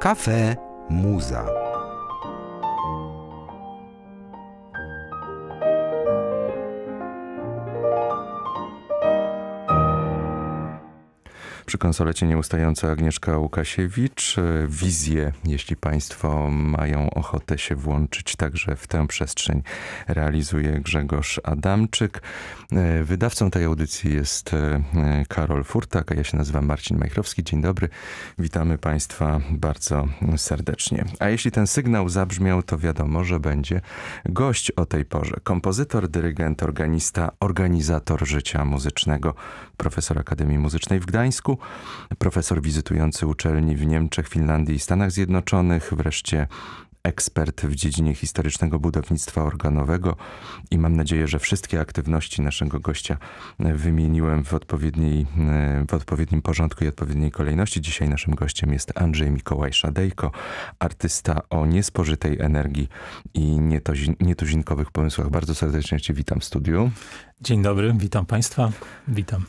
Cafe Muza. Przy konsolecie nieustająca Agnieszka Łukasiewicz. Wizje, jeśli Państwo mają ochotę się włączyć, także w tę przestrzeń realizuje Grzegorz Adamczyk. Wydawcą tej audycji jest Karol Furtak, a ja się nazywam Marcin Majchrowski. Dzień dobry, witamy Państwa bardzo serdecznie. A jeśli ten sygnał zabrzmiał, to wiadomo, że będzie gość o tej porze. Kompozytor, dyrygent, organista, organizator życia muzycznego, profesor Akademii Muzycznej w Gdańsku, profesor wizytujący uczelni w Niemczech, Finlandii i Stanach Zjednoczonych, wreszcie ekspert w dziedzinie historycznego budownictwa organowego i mam nadzieję, że wszystkie aktywności naszego gościa wymieniłem w odpowiednim porządku i odpowiedniej kolejności. Dzisiaj naszym gościem jest Andrzej Mikołaj Szadejko, artysta o niespożytej energii i nietuzinkowych pomysłach. Bardzo serdecznie Cię witam w studiu. Dzień dobry, witam Państwa, witam.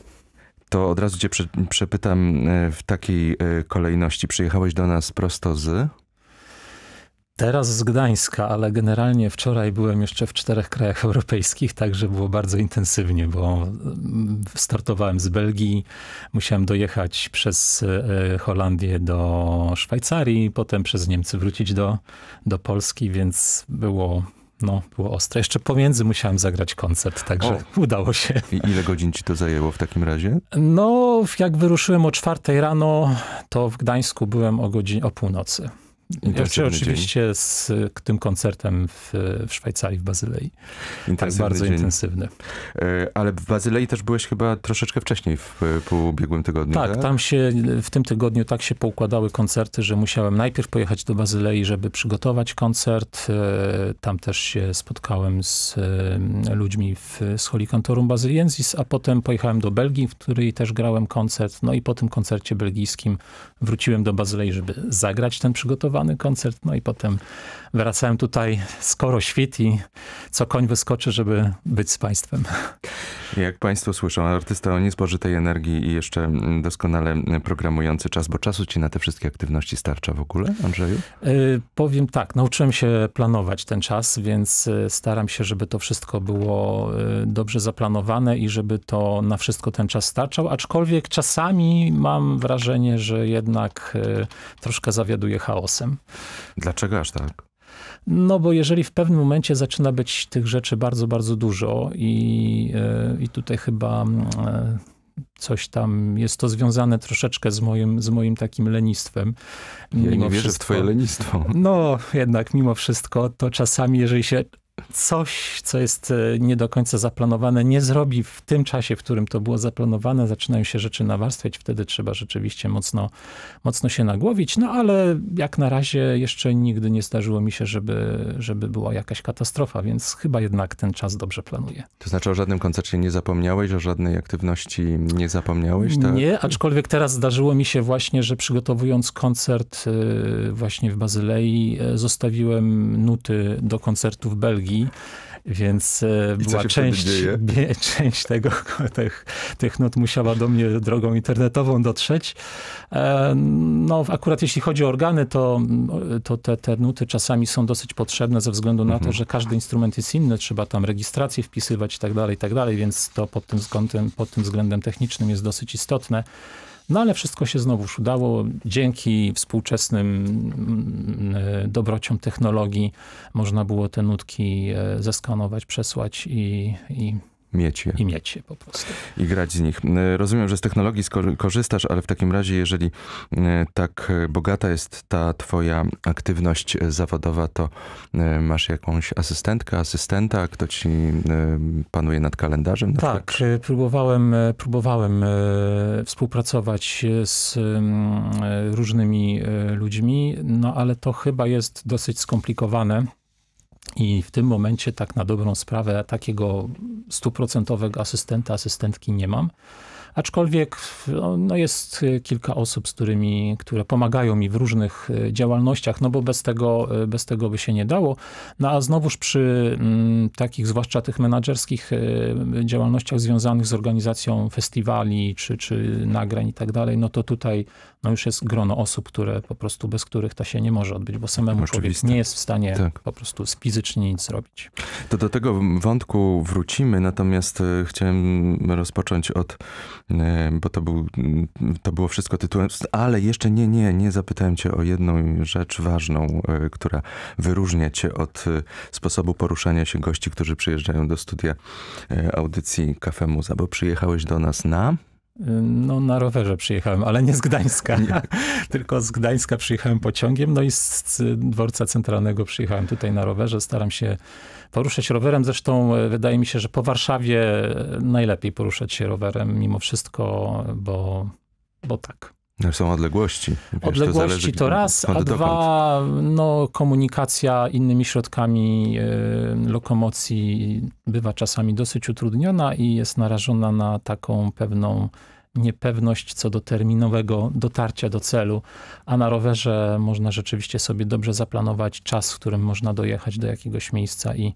To od razu Cię przepytam w takiej kolejności. Przyjechałeś do nas prosto z... Teraz z Gdańska, ale generalnie wczoraj byłem jeszcze w 4 krajach europejskich, także było bardzo intensywnie, bo startowałem z Belgii, musiałem dojechać przez Holandię do Szwajcarii, potem przez Niemcy wrócić do Polski, więc było... No, było ostre. Jeszcze pomiędzy musiałem zagrać koncert, także udało się. I ile godzin ci to zajęło w takim razie? No, jak wyruszyłem o 4 rano, to w Gdańsku byłem o północy. Intensywny oczywiście dzień. Z tym koncertem w Szwajcarii, w Bazylei. Tak, bardzo dzień. Intensywny. Ale w Bazylei też byłeś chyba troszeczkę wcześniej, po ubiegłym tygodniu. Tak, tam się w tym tygodniu tak się poukładały koncerty, że musiałem najpierw pojechać do Bazylei, żeby przygotować koncert. Tam też się spotkałem z ludźmi z Scholi Cantorum Basiliensis, a potem pojechałem do Belgii, w której też grałem koncert. No i po tym koncercie belgijskim wróciłem do Bazylei, żeby zagrać ten przygotowany koncert, no i potem wracałem tutaj skoro świt i co koń wyskoczy, żeby być z Państwem. Jak Państwo słyszą, artysta o niespożytej energii i jeszcze doskonale programujący czas, bo czasu Ci na te wszystkie aktywności starcza w ogóle, Andrzeju? Powiem tak, nauczyłem się planować ten czas, więc staram się, żeby to wszystko było dobrze zaplanowane i żeby to na wszystko ten czas starczał, aczkolwiek czasami mam wrażenie, że jednak troszkę zawiaduję chaosem. Dlaczego aż tak? No bo jeżeli w pewnym momencie zaczyna być tych rzeczy bardzo, bardzo dużo i tutaj chyba coś tam jest to związane troszeczkę z moim takim lenistwem. Ja nie wierzę w twoje lenistwo. No jednak mimo wszystko to czasami, jeżeli się coś, co jest nie do końca zaplanowane, nie zrobi w tym czasie, w którym to było zaplanowane, zaczynają się rzeczy nawarstwiać, wtedy trzeba rzeczywiście mocno się nagłowić, no ale jak na razie jeszcze nigdy nie zdarzyło mi się, żeby była jakaś katastrofa, więc chyba jednak ten czas dobrze planuję. To znaczy o żadnym koncercie nie zapomniałeś, o żadnej aktywności nie zapomniałeś? Tak? Nie, aczkolwiek teraz zdarzyło mi się właśnie, że przygotowując koncert właśnie w Bazylei, zostawiłem nuty do koncertu w Belgii, więc była część tych nut musiała do mnie drogą internetową dotrzeć. No akurat jeśli chodzi o organy, to te nuty czasami są dosyć potrzebne ze względu na to, że każdy instrument jest inny, trzeba tam rejestrację wpisywać i tak dalej, więc to pod tym względem technicznym jest dosyć istotne. No ale wszystko się znowuż udało. Dzięki współczesnym dobrociom technologii można było te nutki zeskanować, przesłać i mieć je po prostu. I grać z nich. Rozumiem, że z technologii korzystasz, ale w takim razie, jeżeli tak bogata jest ta twoja aktywność zawodowa, to masz jakąś asystentkę, asystenta, kto ci panuje nad kalendarzem? Tak, próbowałem współpracować z różnymi ludźmi, no ale to chyba jest dosyć skomplikowane. I w tym momencie tak na dobrą sprawę takiego 100% asystenta, asystentki nie mam. aczkolwiek no, jest kilka osób, z którymi, które pomagają mi w różnych działalnościach, no bo bez tego by się nie dało. No a znowuż przy takich, zwłaszcza tych menadżerskich działalnościach związanych z organizacją festiwali, czy nagrań i tak dalej, no to tutaj no, już jest grono osób, które po prostu, bez których to się nie może odbyć, bo samemu człowiek nie jest w stanie po prostu fizycznie nic zrobić. To do tego wątku wrócimy, natomiast chciałem rozpocząć od, bo to było wszystko tytułem, ale jeszcze nie zapytałem cię o jedną rzecz ważną, która wyróżnia cię od sposobu poruszania się gości, którzy przyjeżdżają do studia audycji Cafe Muza, bo przyjechałeś do nas na... No na rowerze przyjechałem, ale nie z Gdańska, tylko z Gdańska przyjechałem pociągiem, no i z dworca centralnego przyjechałem tutaj na rowerze. Staram się poruszać rowerem, zresztą wydaje mi się, że po Warszawie najlepiej poruszać się rowerem mimo wszystko, bo tak. Są odległości. Wiesz, odległości to raz, a dwa, no, komunikacja innymi środkami lokomocji bywa czasami dosyć utrudniona i jest narażona na taką pewną niepewność co do terminowego dotarcia do celu, a na rowerze można rzeczywiście sobie dobrze zaplanować czas, w którym można dojechać do jakiegoś miejsca i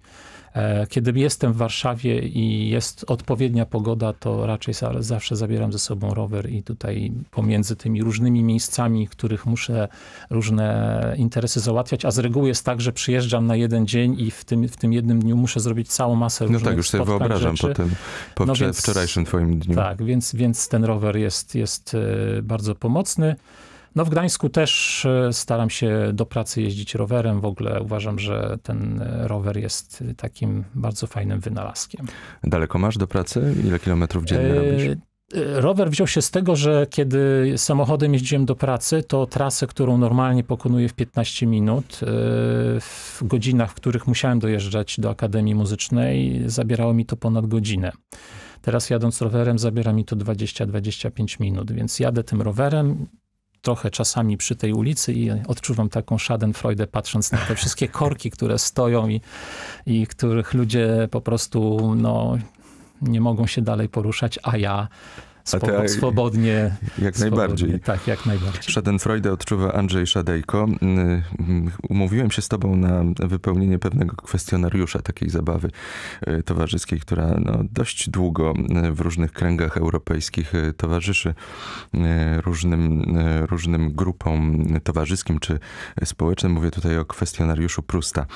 kiedy jestem w Warszawie i jest odpowiednia pogoda, to raczej zawsze zabieram ze sobą rower i tutaj pomiędzy tymi różnymi miejscami, których muszę różne interesy załatwiać, a z reguły jest tak, że przyjeżdżam na jeden dzień i w tym jednym dniu muszę zrobić całą masę różnych spotkań. No tak, już sobie wyobrażam rzeczy. po wczorajszym twoim dniu. Tak, więc ten rower jest bardzo pomocny. No w Gdańsku też staram się do pracy jeździć rowerem. W ogóle uważam, że ten rower jest takim bardzo fajnym wynalazkiem. Daleko masz do pracy? Ile kilometrów dziennie robisz? Rower wziął się z tego, że kiedy samochodem jeździłem do pracy, to trasę, którą normalnie pokonuję w 15 minut, w godzinach, w których musiałem dojeżdżać do Akademii Muzycznej, zabierało mi to ponad godzinę. Teraz jadąc rowerem zabiera mi to 20-25 minut, więc jadę tym rowerem trochę czasami przy tej ulicy i odczuwam taką schadenfreudę, patrząc na te wszystkie korki, które stoją i których ludzie po prostu no, nie mogą się dalej poruszać, a ja swobodnie. Jak swobodnie, najbardziej. Tak, jak najbardziej. Schadenfreudę odczuwa Andrzej Szadejko. Umówiłem się z tobą na wypełnienie pewnego kwestionariusza takiej zabawy towarzyskiej, która no, dość długo w różnych kręgach europejskich towarzyszy różnym grupom towarzyskim czy społecznym. Mówię tutaj o kwestionariuszu Prusta.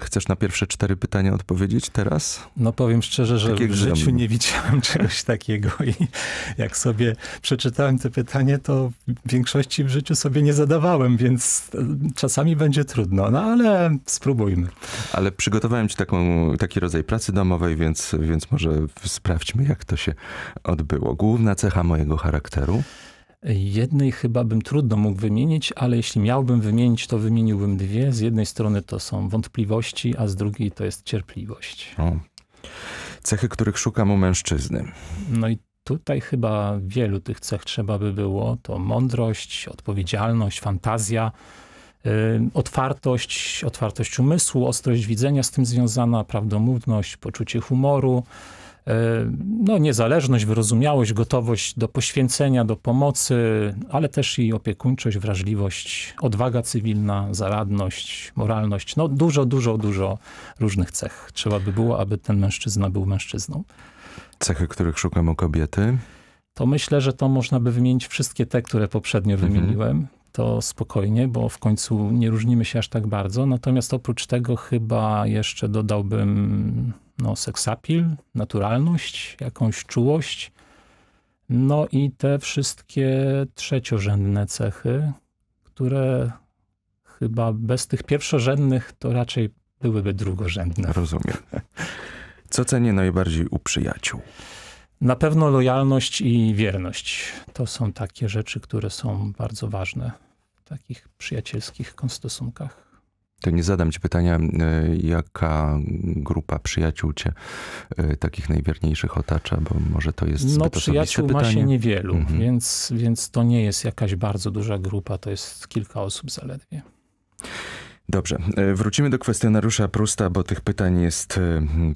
Chcesz na pierwsze 4 pytania odpowiedzieć teraz? No powiem szczerze, że w życiu nie widziałem czegoś takiego. I jak sobie przeczytałem te pytanie, to w większości w życiu sobie nie zadawałem, więc czasami będzie trudno, no ale spróbujmy. Ale przygotowałem ci taki rodzaj pracy domowej, więc może sprawdźmy, jak to się odbyło. Główna cecha mojego charakteru? Jednej chyba bym trudno mógł wymienić, ale jeśli miałbym wymienić, to wymieniłbym 2. Z jednej strony to są wątpliwości, a z drugiej to jest cierpliwość. O. Cechy, których szukam u mężczyzny. No i tutaj chyba wielu tych cech trzeba by było. To mądrość, odpowiedzialność, fantazja, otwartość umysłu, ostrość widzenia z tym związana, prawdomówność, poczucie humoru, no niezależność, wyrozumiałość, gotowość do poświęcenia, do pomocy, ale też i opiekuńczość, wrażliwość, odwaga cywilna, zaradność, moralność. No dużo różnych cech trzeba by było, aby ten mężczyzna był mężczyzną. Cechy, których szukam u kobiety? To myślę, że to można by wymienić wszystkie te, które poprzednio wymieniłem. To spokojnie, bo w końcu nie różnimy się aż tak bardzo. Natomiast oprócz tego chyba jeszcze dodałbym no, seksapil, naturalność, jakąś czułość. No i te wszystkie trzeciorzędne cechy, które chyba bez tych pierwszorzędnych to raczej byłyby drugorzędne. Rozumiem. Co cenię najbardziej u przyjaciół? Na pewno lojalność i wierność. To są takie rzeczy, które są bardzo ważne w takich przyjacielskich stosunkach. To nie zadam ci pytania, jaka grupa przyjaciół cię takich najwierniejszych otacza, bo może to jest zbyt osobiste pytanie. No przyjaciół ma się niewielu, więc to nie jest jakaś bardzo duża grupa, to jest kilka osób zaledwie. Dobrze, wrócimy do kwestionariusza Prusta, bo tych pytań jest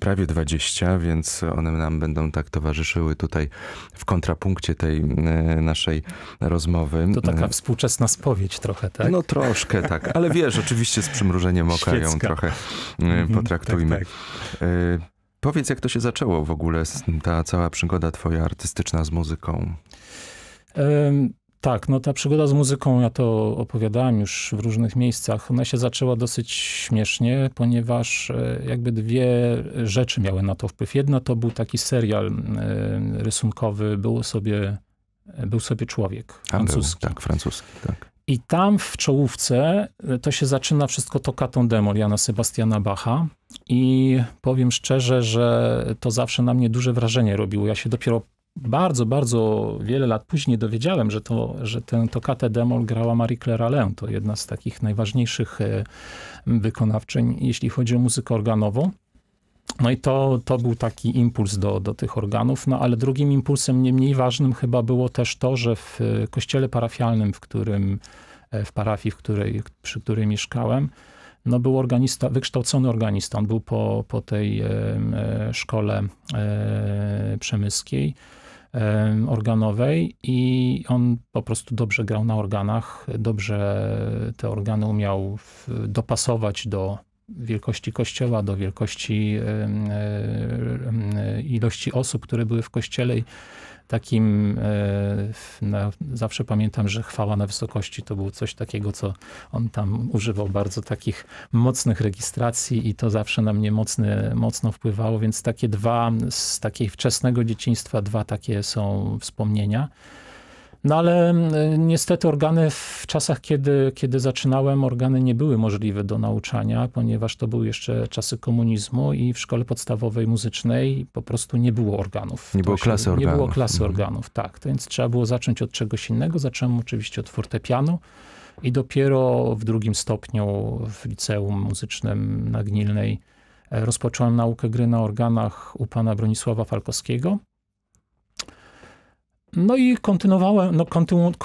prawie 20, więc one nam będą tak towarzyszyły tutaj w kontrapunkcie tej naszej rozmowy. To taka współczesna spowiedź trochę, tak? No troszkę tak, ale wiesz, oczywiście z przymrużeniem oka ją trochę potraktujmy. Tak. Powiedz, jak to się zaczęło w ogóle, ta cała przygoda twoja artystyczna z muzyką? Tak, no ta przygoda z muzyką, ja to opowiadałem już w różnych miejscach, ona się zaczęła dosyć śmiesznie, ponieważ jakby dwie rzeczy miały na to wpływ. Jedna to był taki serial rysunkowy, Był sobie człowiek, francuski. Tak, francuski, tak. I tam w czołówce to się zaczyna wszystko toccatą d moll Jana Sebastiana Bacha i powiem szczerze, że to zawsze na mnie duże wrażenie robiło. Ja się dopiero bardzo, bardzo wiele lat później dowiedziałem, że tę toccatę d moll grała Marie-Claire Alain. To jedna z takich najważniejszych wykonawczyń, jeśli chodzi o muzykę organową. No i to był taki impuls do tych organów, no ale drugim impulsem, nie mniej ważnym chyba było też to, że w kościele parafialnym, w parafii, przy której mieszkałem, no był organista, wykształcony organista. On był po tej szkole przemyskiej, organowej i on po prostu dobrze grał na organach, dobrze te organy umiał dopasować do wielkości kościoła, do wielkości ilości osób, które były w kościele. Takim, zawsze pamiętam, że chwała na wysokości to było coś takiego, co on tam używał bardzo takich mocnych rejestracji i to zawsze na mnie mocno wpływało, więc takie dwa, z takiego wczesnego dzieciństwa, dwa takie są wspomnienia. No ale niestety organy w czasach, kiedy zaczynałem, organy nie były możliwe do nauczania, ponieważ to były jeszcze czasy komunizmu i w szkole podstawowej muzycznej po prostu nie było organów. Nie było klasy organów, tak. To więc trzeba było zacząć od czegoś innego. Zacząłem oczywiście od fortepianu i dopiero w drugim stopniu w liceum muzycznym na Gnilnej rozpocząłem naukę gry na organach u pana Bronisława Falkowskiego. No i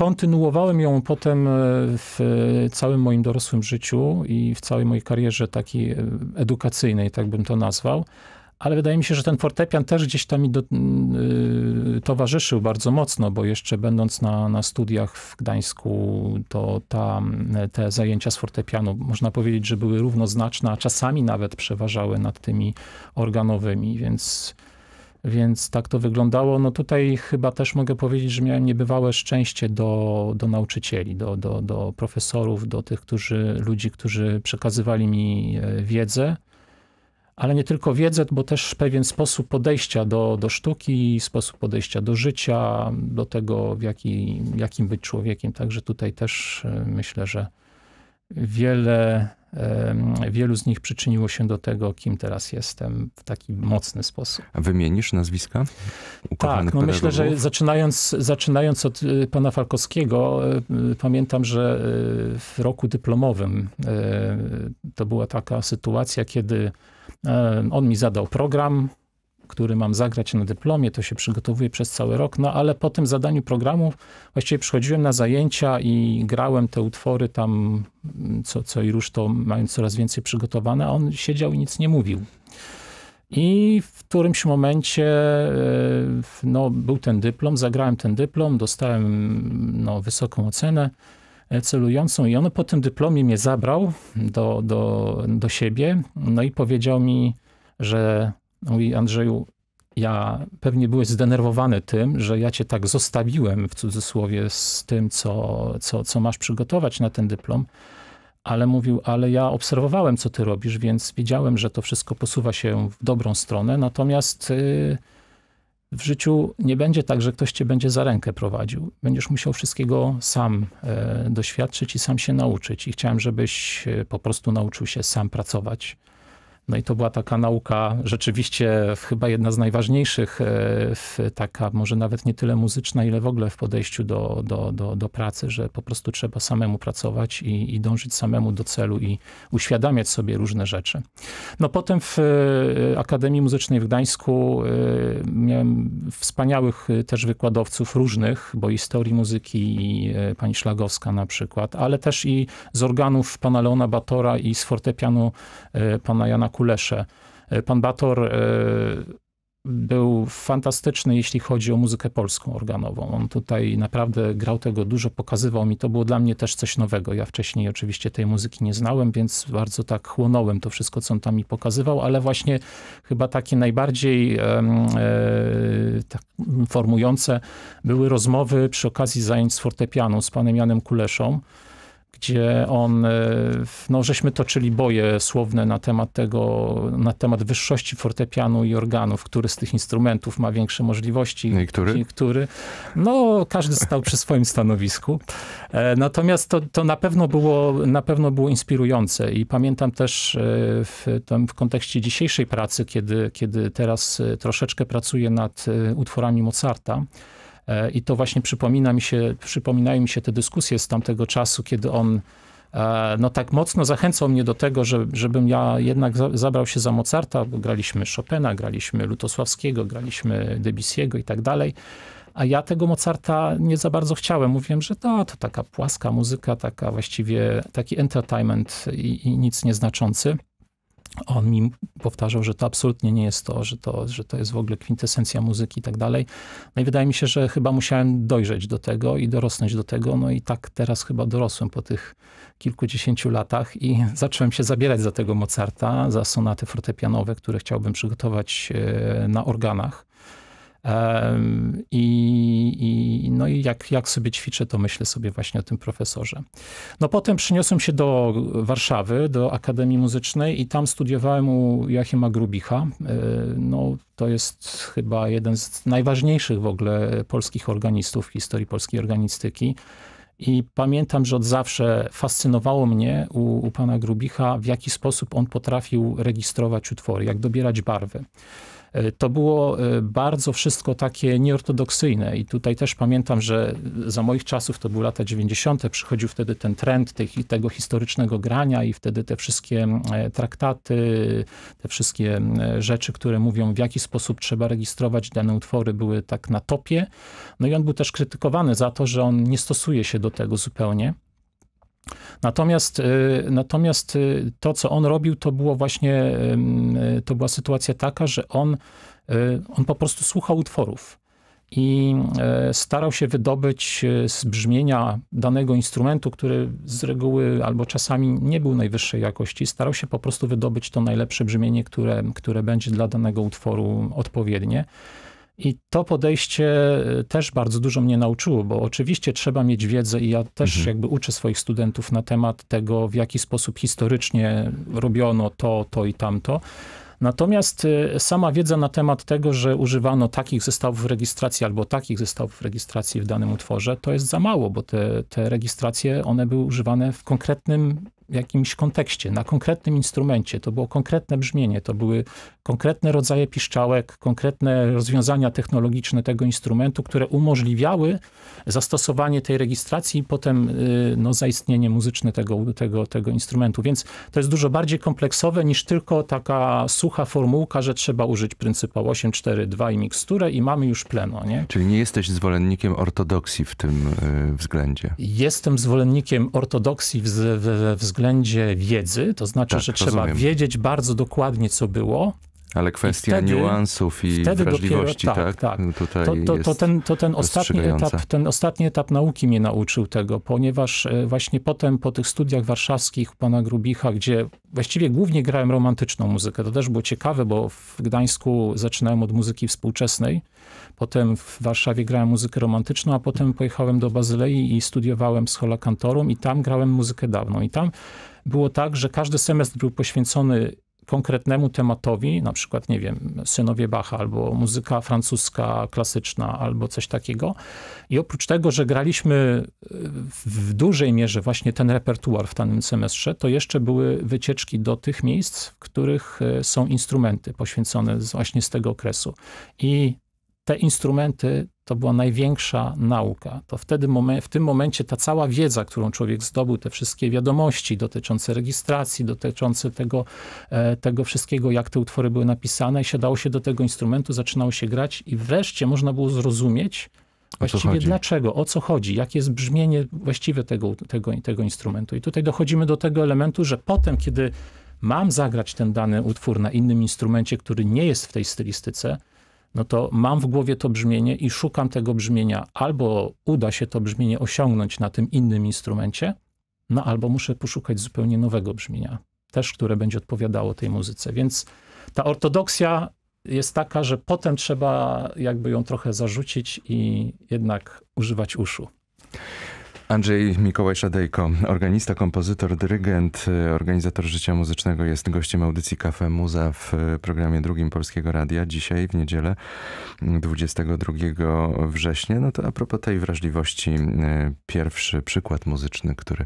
kontynuowałem ją potem w całym moim dorosłym życiu i w całej mojej karierze takiej edukacyjnej, tak bym to nazwał. Ale wydaje mi się, że ten fortepian też gdzieś tam mi towarzyszył bardzo mocno, bo jeszcze będąc na studiach w Gdańsku, to te zajęcia z fortepianu, można powiedzieć, że były równoznaczne, a czasami nawet przeważały nad tymi organowymi, więc tak to wyglądało. No tutaj chyba też mogę powiedzieć, że miałem niebywałe szczęście do nauczycieli, do profesorów, do tych ludzi, którzy przekazywali mi wiedzę. Ale nie tylko wiedzę, bo też pewien sposób podejścia do sztuki, sposób podejścia do życia, do tego, jakim być człowiekiem. Także tutaj też myślę, że wielu z nich przyczyniło się do tego, kim teraz jestem, w taki mocny sposób. A wymienisz nazwiska? Tak, no myślę, że zaczynając od pana Falkowskiego, pamiętam, że w roku dyplomowym to była taka sytuacja, kiedy on mi zadał program, który mam zagrać na dyplomie, to się przygotowuję przez cały rok, no ale po tym zadaniu programu właściwie przychodziłem na zajęcia i grałem te utwory tam, co i rusz to mając coraz więcej przygotowane, a on siedział i nic nie mówił. I w którymś momencie, no był ten dyplom, zagrałem ten dyplom, dostałem no, wysoką ocenę celującą i on po tym dyplomie mnie zabrał do siebie, no i powiedział mi, że mówi: Andrzeju, ja pewnie byłeś zdenerwowany tym, że ja cię tak zostawiłem, w cudzysłowie, z tym, co masz przygotować na ten dyplom, ale mówił, ale ja obserwowałem, co ty robisz, więc wiedziałem, że to wszystko posuwa się w dobrą stronę, natomiast w życiu nie będzie tak, że ktoś cię będzie za rękę prowadził. Będziesz musiał wszystkiego sam doświadczyć i sam się nauczyć i chciałem, żebyś po prostu nauczył się sam pracować. No i to była taka nauka rzeczywiście chyba jedna z najważniejszych, taka może nawet nie tyle muzyczna, ile w ogóle w podejściu do pracy, że po prostu trzeba samemu pracować i dążyć samemu do celu i uświadamiać sobie różne rzeczy. No potem w Akademii Muzycznej w Gdańsku miałem wspaniałych też wykładowców różnych, bo i historii muzyki i pani Szlagowska na przykład, ale też i z organów pana Leona Batora i z fortepianu pana Jana Kulesze. Pan Bator był fantastyczny, jeśli chodzi o muzykę polską organową. On tutaj naprawdę grał tego dużo, pokazywał mi. To było dla mnie też coś nowego. Ja wcześniej oczywiście tej muzyki nie znałem, więc bardzo tak chłonąłem to wszystko, co on tam mi pokazywał, ale właśnie chyba takie najbardziej tak formujące były rozmowy przy okazji zajęć z fortepianu z panem Janem Kuleszą, gdzie on, no żeśmy toczyli boje słowne na temat tego, na temat wyższości fortepianu i organów, który z tych instrumentów ma większe możliwości. I który? No każdy stał przy swoim stanowisku. Natomiast to na pewno było inspirujące i pamiętam też w kontekście dzisiejszej pracy, kiedy teraz troszeczkę pracuję nad utworami Mozarta, i to właśnie przypominają mi się te dyskusje z tamtego czasu, kiedy on no tak mocno zachęcał mnie do tego, żebym ja jednak zabrał się za Mozarta, bo graliśmy Chopina, graliśmy Lutosławskiego, graliśmy Debussy'ego i tak dalej. A ja tego Mozarta nie za bardzo chciałem. Mówiłem, że to taka płaska muzyka, taka właściwie taki entertainment i nic nieznaczący. On mi powtarzał, że to absolutnie nie jest to, że to jest w ogóle kwintesencja muzyki i tak dalej. No i wydaje mi się, że chyba musiałem dojrzeć do tego i dorosnąć do tego. No i tak teraz chyba dorosłem po tych kilkudziesięciu latach i zacząłem się zabierać za tego Mozarta, za sonaty fortepianowe, które chciałbym przygotować na organach. No i jak sobie ćwiczę, to myślę sobie właśnie o tym profesorze. No potem przeniosłem się do Warszawy, do Akademii Muzycznej i tam studiowałem u Jachima Grubicha. No to jest chyba jeden z najważniejszych w ogóle polskich organistów w historii polskiej organistyki. I pamiętam, że od zawsze fascynowało mnie u pana Grubicha, w jaki sposób on potrafił rejestrować utwory, jak dobierać barwy. To było bardzo wszystko takie nieortodoksyjne i tutaj też pamiętam, że za moich czasów, to były lata 90., przychodził wtedy ten trend tego historycznego grania i wtedy te wszystkie traktaty, te wszystkie rzeczy, które mówią, w jaki sposób trzeba rejestrować dane utwory, były tak na topie. No i on był też krytykowany za to, że on nie stosuje się do tego zupełnie. Natomiast to, co on robił, to była sytuacja taka, że on po prostu słuchał utworów i starał się wydobyć z brzmienia danego instrumentu, który z reguły albo czasami nie był najwyższej jakości, starał się po prostu wydobyć to najlepsze brzmienie, które będzie dla danego utworu odpowiednie. I to podejście też bardzo dużo mnie nauczyło, bo oczywiście trzeba mieć wiedzę i ja też jakby uczę swoich studentów na temat tego, w jaki sposób historycznie robiono to i tamto. Natomiast sama wiedza na temat tego, że używano takich zestawów rejestracji albo takich zestawów rejestracji w danym utworze, to jest za mało, bo te rejestracje, one były używane w konkretnym jakimś kontekście, na konkretnym instrumencie. To było konkretne brzmienie, to były konkretne rodzaje piszczałek, konkretne rozwiązania technologiczne tego instrumentu, które umożliwiały zastosowanie tej rejestracji i potem no, zaistnienie muzyczne tego instrumentu. Więc to jest dużo bardziej kompleksowe niż tylko taka sucha formułka, że trzeba użyć pryncypał 8, 4, 2 i miksturę i mamy już pleno, nie? Czyli nie jesteś zwolennikiem ortodoksji w tym względzie? Jestem zwolennikiem ortodoksji we względzie wiedzy, to znaczy, tak, że trzeba wiedzieć bardzo dokładnie, co było. Ale kwestia niuansów i wrażliwości, dopiero, tak? Tutaj ten ostatni etap nauki mnie nauczył tego, ponieważ właśnie potem po tych studiach warszawskich pana Grubicha, gdzie właściwie głównie grałem romantyczną muzykę, to też było ciekawe, bo w Gdańsku zaczynałem od muzyki współczesnej, potem w Warszawie grałem muzykę romantyczną, a potem pojechałem do Bazylei i studiowałem Schola Cantorum i tam grałem muzykę dawną. I tam było tak, że każdy semestr był poświęcony konkretnemu tematowi, na przykład, nie wiem, synowie Bacha, albo muzyka francuska klasyczna, albo coś takiego. I oprócz tego, że graliśmy w dużej mierze właśnie ten repertuar w danym semestrze, to jeszcze były wycieczki do tych miejsc, w których są instrumenty poświęcone właśnie z tego okresu. I te instrumenty to była największa nauka. To wtedy, w tym momencie ta cała wiedza, którą człowiek zdobył, te wszystkie wiadomości dotyczące rejestracji, dotyczące tego wszystkiego, jak te utwory były napisane, i siadało się do tego instrumentu, zaczynało się grać i wreszcie można było zrozumieć właściwie dlaczego, o co chodzi, jakie jest brzmienie właściwe tego instrumentu. I tutaj dochodzimy do tego elementu, że potem, kiedy mam zagrać ten dany utwór na innym instrumencie, który nie jest w tej stylistyce, no to mam w głowie to brzmienie i szukam tego brzmienia. Albo uda się to brzmienie osiągnąć na tym innym instrumencie, no albo muszę poszukać zupełnie nowego brzmienia, też które będzie odpowiadało tej muzyce. Więc ta ortodoksja jest taka, że potem trzeba jakby ją trochę zarzucić i jednak używać uszu. Andrzej Mikołaj Szadejko, organista, kompozytor, dyrygent, organizator życia muzycznego, jest gościem audycji Cafe Muza w programie drugim Polskiego Radia. Dzisiaj, w niedzielę, 22 września. No to a propos tej wrażliwości, pierwszy przykład muzyczny, który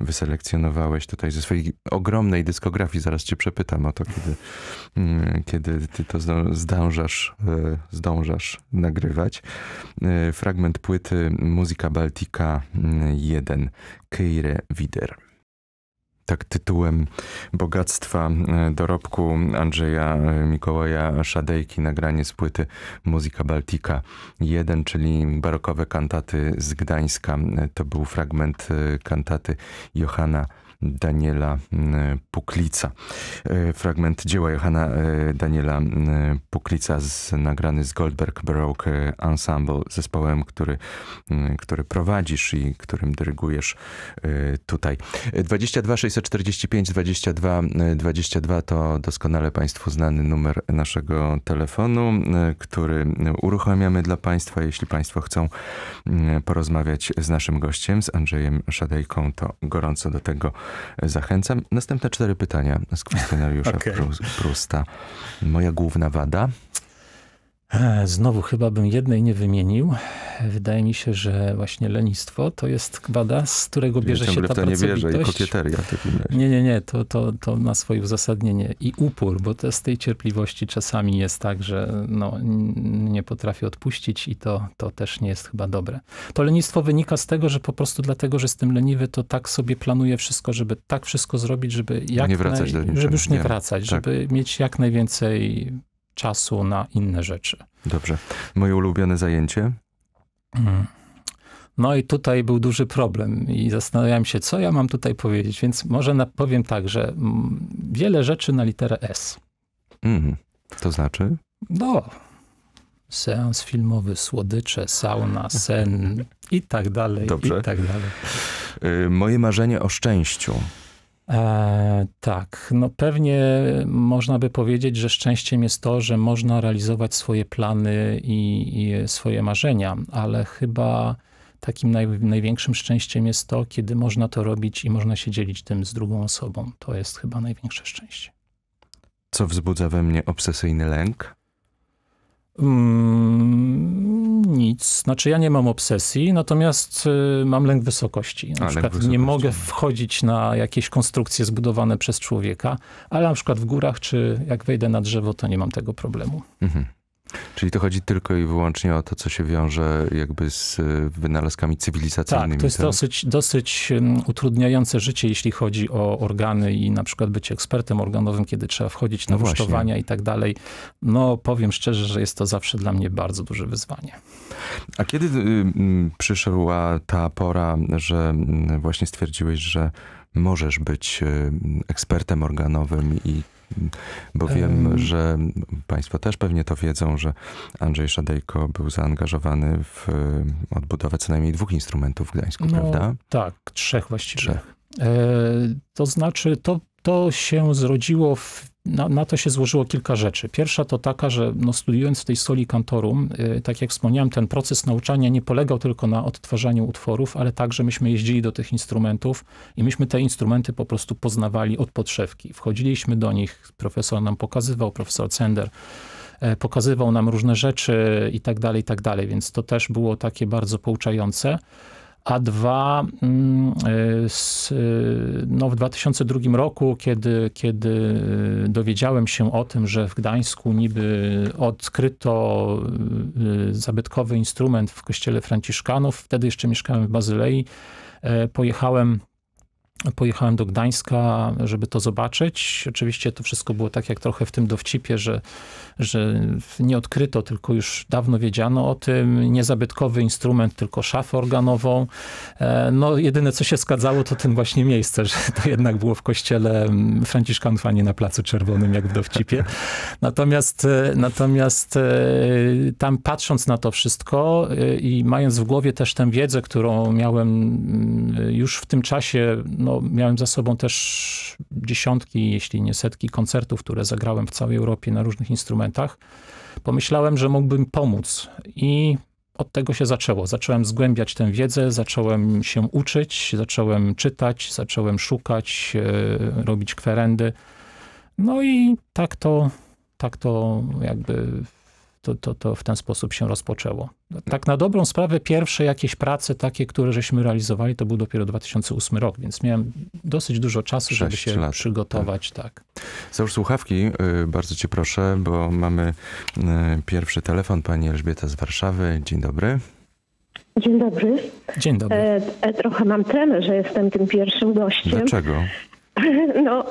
wyselekcjonowałeś tutaj ze swojej ogromnej dyskografii. Zaraz cię przepytam o to, kiedy ty to zdążasz nagrywać. Fragment płyty Musica Baltica 1. Keire Wider. Tak tytułem bogactwa dorobku Andrzeja Mikołaja Szadejki nagranie z płyty Musica Baltica 1, czyli barokowe kantaty z Gdańska. To był fragment kantaty Johanna Daniela Puklica. Fragment dzieła Johanna Daniela Puklica nagrany z Goldberg Baroque Ensemble, zespołem, który prowadzisz i którym dyrygujesz tutaj. 22 645 22 22 to doskonale państwu znany numer naszego telefonu, który uruchamiamy dla państwa. Jeśli państwo chcą porozmawiać z naszym gościem, z Andrzejem Szadejką, to gorąco do tego zachęcam. Następne 4 pytania z kwestionariusza Prusta. Moja główna wada? Znowu chyba bym jednej nie wymienił. Wydaje mi się, że właśnie lenistwo to jest wada, z którego bierze się ta pracowitość. Nie wierzę i kokieteria. Nie. To ma swoje uzasadnienie. I upór, bo to z tej cierpliwości czasami jest tak, że no, nie potrafię odpuścić i to też nie jest chyba dobre. To lenistwo wynika z tego, że po prostu dlatego, że jestem leniwy, to tak sobie planuję wszystko, żeby tak wszystko zrobić, żeby żeby mieć jak najwięcej czasu na inne rzeczy. Dobrze. Moje ulubione zajęcie? No i tutaj był duży problem i zastanawiałem się, co ja mam tutaj powiedzieć, więc może powiem tak, że wiele rzeczy na literę S. To znaczy? No, seans filmowy, słodycze, sauna, sen i tak dalej. Dobrze. I tak dalej. Moje marzenie o szczęściu? Tak, no pewnie można by powiedzieć, że szczęściem jest to, że można realizować swoje plany i swoje marzenia, ale chyba takim największym szczęściem jest to, kiedy można to robić i można się dzielić tym z drugą osobą. To jest chyba największe szczęście. Co wzbudza we mnie obsesyjny lęk? Nic. Znaczy ja nie mam obsesji, natomiast mam lęk wysokości. Na przykład nie mogę wchodzić na jakieś konstrukcje zbudowane przez człowieka, ale na przykład w górach, czy jak wejdę na drzewo, to nie mam tego problemu. Czyli to chodzi tylko i wyłącznie o to, co się wiąże jakby z wynalazkami cywilizacyjnymi. Tak, to jest dosyć utrudniające życie, jeśli chodzi o organy i na przykład bycie ekspertem organowym, kiedy trzeba wchodzić na rusztowania i tak dalej. No powiem szczerze, że jest to zawsze dla mnie bardzo duże wyzwanie. A kiedy przyszła ta pora, że właśnie stwierdziłeś, że możesz być ekspertem organowym i bo wiem, że państwo też pewnie to wiedzą, że Andrzej Szadejko był zaangażowany w odbudowę co najmniej 2 instrumentów w Gdańsku, prawda? Tak, 3 właściwie. 3. To znaczy, to to się zrodziło, na to się złożyło kilka rzeczy. Pierwsza to taka, że no, studiując w tej Scholi Cantorum, tak jak wspomniałem, ten proces nauczania nie polegał tylko na odtwarzaniu utworów, ale także myśmy jeździli do tych instrumentów i myśmy te instrumenty po prostu poznawali od podszewki. Wchodziliśmy do nich, profesor nam pokazywał, profesor Zehnder pokazywał nam różne rzeczy i tak dalej, więc to też było takie bardzo pouczające. A dwa, no w 2002 roku, kiedy dowiedziałem się o tym, że w Gdańsku niby odkryto zabytkowy instrument w kościele Franciszkanów, wtedy jeszcze mieszkałem w Bazylei, pojechałem do Gdańska, żeby to zobaczyć. Oczywiście to wszystko było tak jak trochę w tym dowcipie, że nie odkryto, tylko już dawno wiedziano o tym. Nie zabytkowy instrument, tylko szafę organową. No jedyne, co się zgadzało, to ten właśnie miejsce, że to jednak było w kościele Franciszkanów, a nie na Placu Czerwonym, jak w dowcipie. Natomiast tam patrząc na to wszystko i mając w głowie też tę wiedzę, którą miałem już w tym czasie, no, miałem za sobą też dziesiątki, jeśli nie setki koncertów, które zagrałem w całej Europie na różnych instrumentach. Pomyślałem, że mógłbym pomóc i od tego się zaczęło. Zacząłem zgłębiać tę wiedzę, zacząłem się uczyć, zacząłem czytać, zacząłem szukać, robić kwerendy. No i tak to jakby to w ten sposób się rozpoczęło. Tak na dobrą sprawę pierwsze jakieś prace takie, które żeśmy realizowali, to był dopiero 2008 rok, więc miałem dosyć dużo czasu, żeby się przygotować. Tak. Załóż słuchawki, bardzo cię proszę, bo mamy pierwszy telefon. Pani Elżbieta z Warszawy. Dzień dobry. Dzień dobry. Dzień dobry. Trochę mam tremę, że jestem tym pierwszym gościem. Dlaczego? No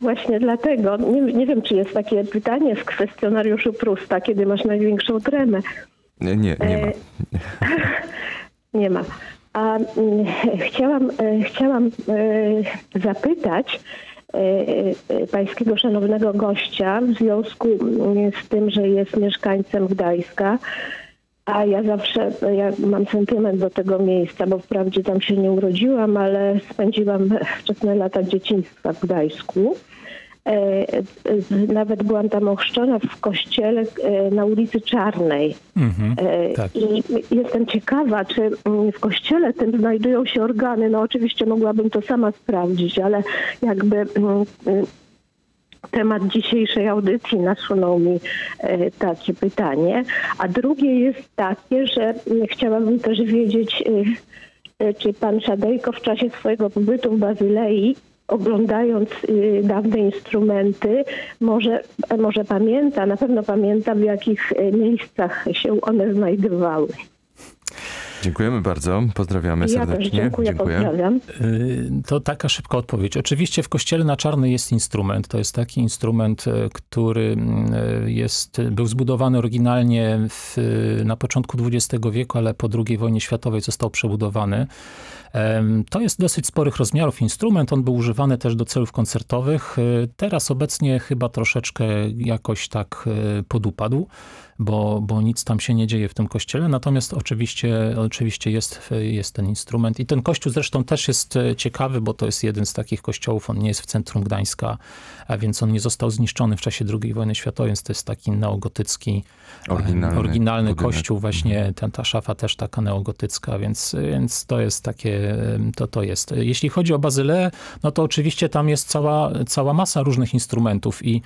właśnie dlatego. Nie wiem, czy jest takie pytanie z kwestionariuszu Prusta, kiedy masz największą tremę. Nie ma. Nie ma. A chciałam zapytać pańskiego szanownego gościa w związku z tym, że jest mieszkańcem Gdańska, a ja mam sentyment do tego miejsca, bo wprawdzie tam się nie urodziłam, ale spędziłam wczesne lata dzieciństwa w Gdańsku. Nawet byłam tam ochrzczona w kościele na ulicy Czarnej. Tak. I jestem ciekawa, czy w kościele tym znajdują się organy. No oczywiście mogłabym to sama sprawdzić, ale jakby temat dzisiejszej audycji nasunął mi takie pytanie. A drugie jest takie, że chciałabym też wiedzieć, czy pan Szadejko w czasie swojego pobytu w Bazylei, oglądając dawne instrumenty, może pamięta, na pewno pamięta, w jakich miejscach się one znajdowały. Dziękujemy bardzo, pozdrawiamy serdecznie. Ja też dziękuję. Pozdrawiam. To taka szybka odpowiedź. Oczywiście w kościele na Czarnej jest instrument. To jest taki instrument, który był zbudowany oryginalnie na początku XX wieku, ale po II wojnie światowej został przebudowany. To jest dosyć sporych rozmiarów instrument. On był używany też do celów koncertowych. Teraz obecnie chyba troszeczkę jakoś tak podupadł, bo nic tam się nie dzieje w tym kościele. Natomiast oczywiście jest ten instrument. I ten kościół zresztą też jest ciekawy, bo to jest jeden z takich kościołów. On nie jest w centrum Gdańska, a więc on nie został zniszczony w czasie II wojny światowej. Więc to jest taki neogotycki, oryginalny kościół. Właśnie ta szafa też taka neogotycka, więc to jest takie. To jest. Jeśli chodzi o Bazyleę, no to oczywiście tam jest cała masa różnych instrumentów i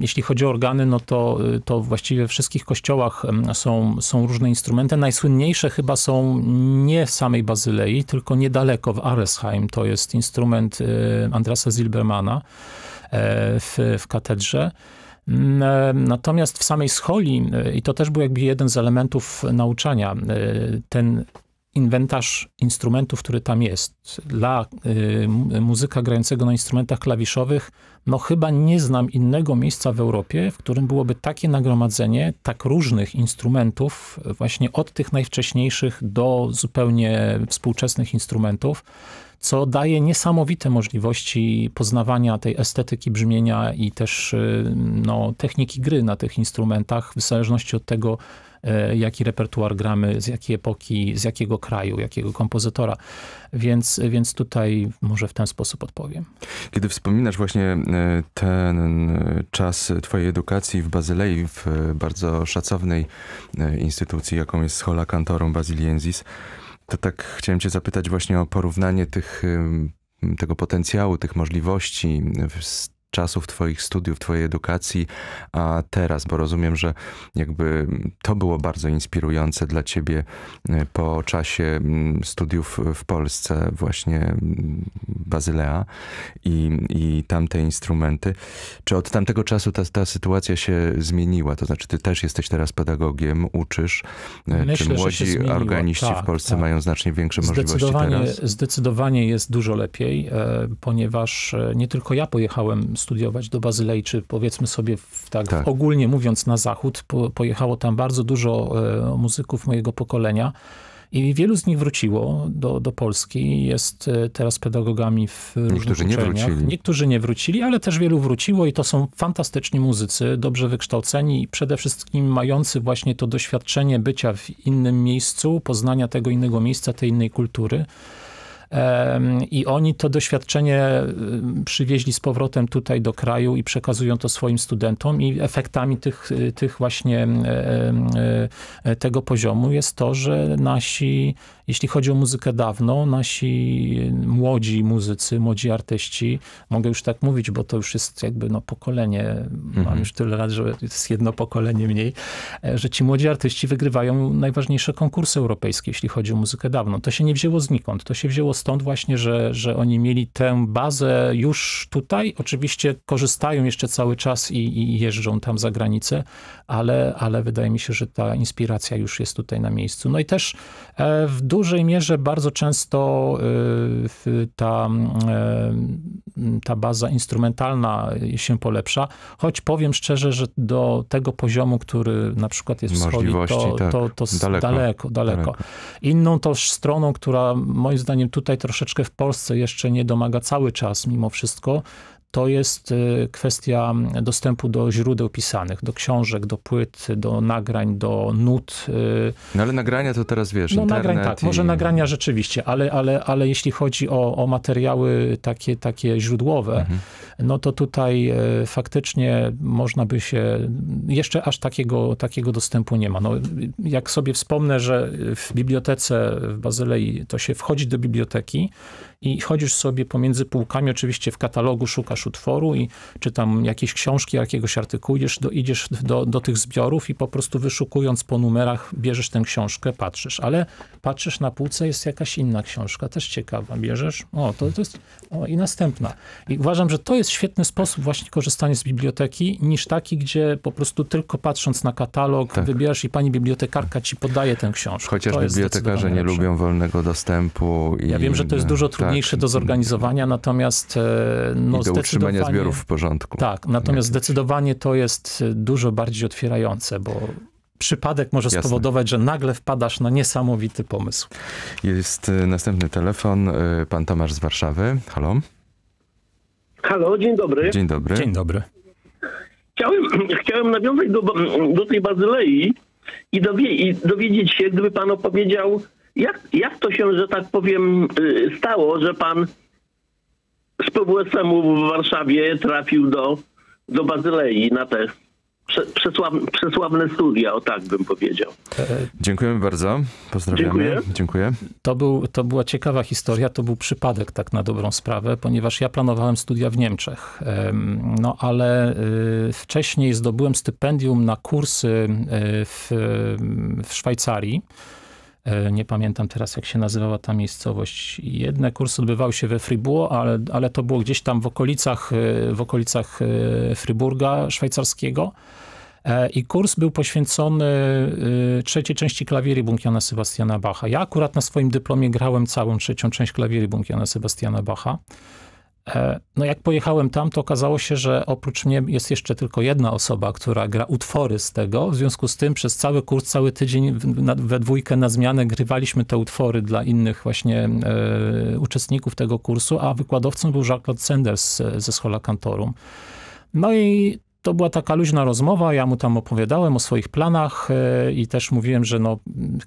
jeśli chodzi o organy, no to właściwie we wszystkich kościołach są różne instrumenty. Najsłynniejsze chyba są nie w samej Bazylei, tylko niedaleko w Aresheim. To jest instrument Andreasa Zilbermana w katedrze. Natomiast w samej Scholi, i to też był jakby jeden z elementów nauczania, ten inwentarz instrumentów, który tam jest. Dla muzyka grającego na instrumentach klawiszowych, no chyba nie znam innego miejsca w Europie, w którym byłoby takie nagromadzenie tak różnych instrumentów, właśnie od tych najwcześniejszych do zupełnie współczesnych instrumentów, co daje niesamowite możliwości poznawania tej estetyki brzmienia i też no, techniki gry na tych instrumentach, w zależności od tego, jaki repertuar gramy, z jakiej epoki, z jakiego kraju, jakiego kompozytora. Więc tutaj może w ten sposób odpowiem. Kiedy wspominasz właśnie ten czas twojej edukacji w Bazylei, w bardzo szacownej instytucji, jaką jest Schola Cantorum Basiliensis, to tak chciałem cię zapytać właśnie o porównanie tego potencjału, tych możliwości z czasów twoich studiów, twojej edukacji, a teraz, bo rozumiem, że jakby to było bardzo inspirujące dla ciebie po czasie studiów w Polsce, właśnie Bazylea i tamte instrumenty. Czy od tamtego czasu ta sytuacja się zmieniła? To znaczy, ty też jesteś teraz pedagogiem, uczysz. Myślę, czy młodzi organiści w Polsce mają znacznie większe możliwości teraz? Zdecydowanie jest dużo lepiej, ponieważ nie tylko ja pojechałem studiować do Bazylei, czy powiedzmy sobie ogólnie mówiąc na zachód, pojechało tam bardzo dużo muzyków mojego pokolenia i wielu z nich wróciło do Polski, jest teraz pedagogami w różnych uczelniach. Niektórzy nie wrócili, ale też wielu wróciło i to są fantastyczni muzycy, dobrze wykształceni i przede wszystkim mający właśnie to doświadczenie bycia w innym miejscu, poznania tego innego miejsca, tej innej kultury. I oni to doświadczenie przywieźli z powrotem tutaj do kraju i przekazują to swoim studentom i efektami tych właśnie tego poziomu jest to, że nasi, jeśli chodzi o muzykę dawną, nasi młodzi muzycy, młodzi artyści, mogę już tak mówić, bo to już jest jakby pokolenie, mam już tyle lat, że jest jedno pokolenie mniej, że ci młodzi artyści wygrywają najważniejsze konkursy europejskie, jeśli chodzi o muzykę dawną. To się nie wzięło znikąd, to się wzięło stąd właśnie, że oni mieli tę bazę już tutaj. Oczywiście korzystają jeszcze cały czas i jeżdżą tam za granicę, ale wydaje mi się, że ta inspiracja już jest tutaj na miejscu. No i też w dużej mierze bardzo często ta baza instrumentalna się polepsza, choć powiem szczerze, że do tego poziomu, który na przykład jest w Scholi, to daleko. Inną też stroną, która moim zdaniem tutaj troszeczkę w Polsce jeszcze nie domaga cały czas mimo wszystko, to jest kwestia dostępu do źródeł pisanych, do książek, do płyt, do nagrań, do nut. No ale nagrania to teraz wiesz, internet. Nagrań, tak, może nagrania rzeczywiście, ale jeśli chodzi o materiały takie źródłowe, no to tutaj faktycznie można by się, jeszcze aż takiego dostępu nie ma. No, jak sobie wspomnę, że w bibliotece w Bazylei to się wchodzi do biblioteki i chodzisz sobie pomiędzy półkami, oczywiście w katalogu szukasz utworu i czy tam jakieś książki, jakiegoś artykujesz, idziesz do tych zbiorów i po prostu wyszukując po numerach, bierzesz tę książkę, patrzysz, ale patrzysz na półce, jest jakaś inna książka, też ciekawa, bierzesz, i następna. I uważam, że to jest świetny sposób właśnie korzystania z biblioteki, niż taki, gdzie po prostu tylko patrząc na katalog, wybierasz i pani bibliotekarka ci podaje tę książkę. Chociaż bibliotekarze nie lubią wolnego dostępu. Ja wiem, że to jest dużo trudniejsze do zorganizowania, natomiast i do utrzymania zbiorów w porządku. Tak, natomiast zdecydowanie to jest dużo bardziej otwierające, bo przypadek może spowodować, że nagle wpadasz na niesamowity pomysł. Jest następny telefon, pan Tomasz z Warszawy. Halo? Halo, dzień dobry. Dzień dobry. Dzień dobry. Chciałem nawiązać do tej Bazylei i dowiedzieć się, gdyby pan opowiedział, jak to się, że tak powiem, stało, że pan z PWSM-u w Warszawie trafił do Bazylei na te przesławne studia, o tak bym powiedział. Dziękujemy bardzo. Pozdrawiamy. Dziękuję. To była ciekawa historia, to był przypadek tak na dobrą sprawę, ponieważ ja planowałem studia w Niemczech. No ale wcześniej zdobyłem stypendium na kursy w Szwajcarii. Nie pamiętam teraz, jak się nazywała ta miejscowość. Jedne kursy odbywały się we Fribourg, ale to było gdzieś tam w okolicach Fryburga szwajcarskiego. I kurs był poświęcony trzeciej części klawieribung Jana Sebastiana Bacha. Ja akurat na swoim dyplomie grałem całą trzecią część klawieribung Jana Sebastiana Bacha. No jak pojechałem tam, to okazało się, że oprócz mnie jest jeszcze tylko jedna osoba, która gra utwory z tego. W związku z tym przez cały kurs, cały tydzień we dwójkę na zmianę grywaliśmy te utwory dla innych właśnie uczestników tego kursu, a wykładowcą był Jacques-Claude Sanders ze Schola Cantorum. No i To była taka luźna rozmowa, ja mu tam opowiadałem o swoich planach i też mówiłem, że no,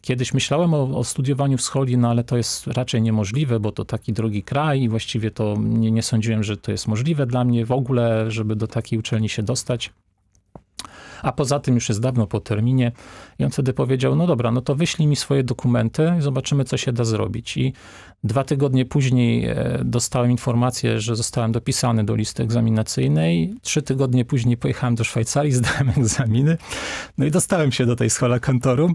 kiedyś myślałem o studiowaniu w Scholi, no ale to jest raczej niemożliwe, bo to taki drogi kraj i właściwie to nie sądziłem, że to jest możliwe dla mnie w ogóle, żeby do takiej uczelni się dostać. A poza tym już jest dawno po terminie i on wtedy powiedział, no dobra, no to wyślij mi swoje dokumenty i zobaczymy, co się da zrobić. I 2 tygodnie później dostałem informację, że zostałem dopisany do listy egzaminacyjnej. 3 tygodnie później pojechałem do Szwajcarii, zdałem egzaminy, no i dostałem się do tej Schola Cantorum.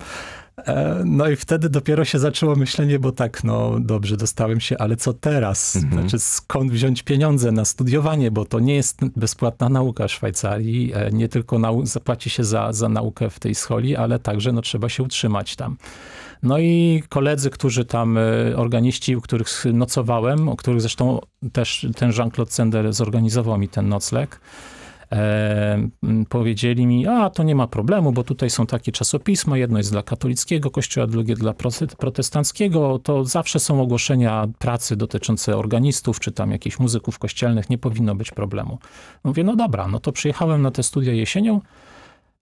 No i wtedy dopiero się zaczęło myślenie, bo tak, no dobrze, dostałem się, ale co teraz? Znaczy, skąd wziąć pieniądze na studiowanie, bo to nie jest bezpłatna nauka w Szwajcarii. Nie tylko zapłaci się za naukę w tej Scholi, ale także no, trzeba się utrzymać tam. No i koledzy, którzy tam, organiści, u których nocowałem, o których zresztą też ten Jean-Claude Sanders zorganizował mi ten nocleg, powiedzieli mi, a to nie ma problemu, bo tutaj są takie czasopisma, jedno jest dla katolickiego kościoła, drugie dla protestanckiego, to zawsze są ogłoszenia pracy dotyczące organistów, czy tam jakichś muzyków kościelnych, nie powinno być problemu. Mówię, no dobra, no to przyjechałem na te studia jesienią,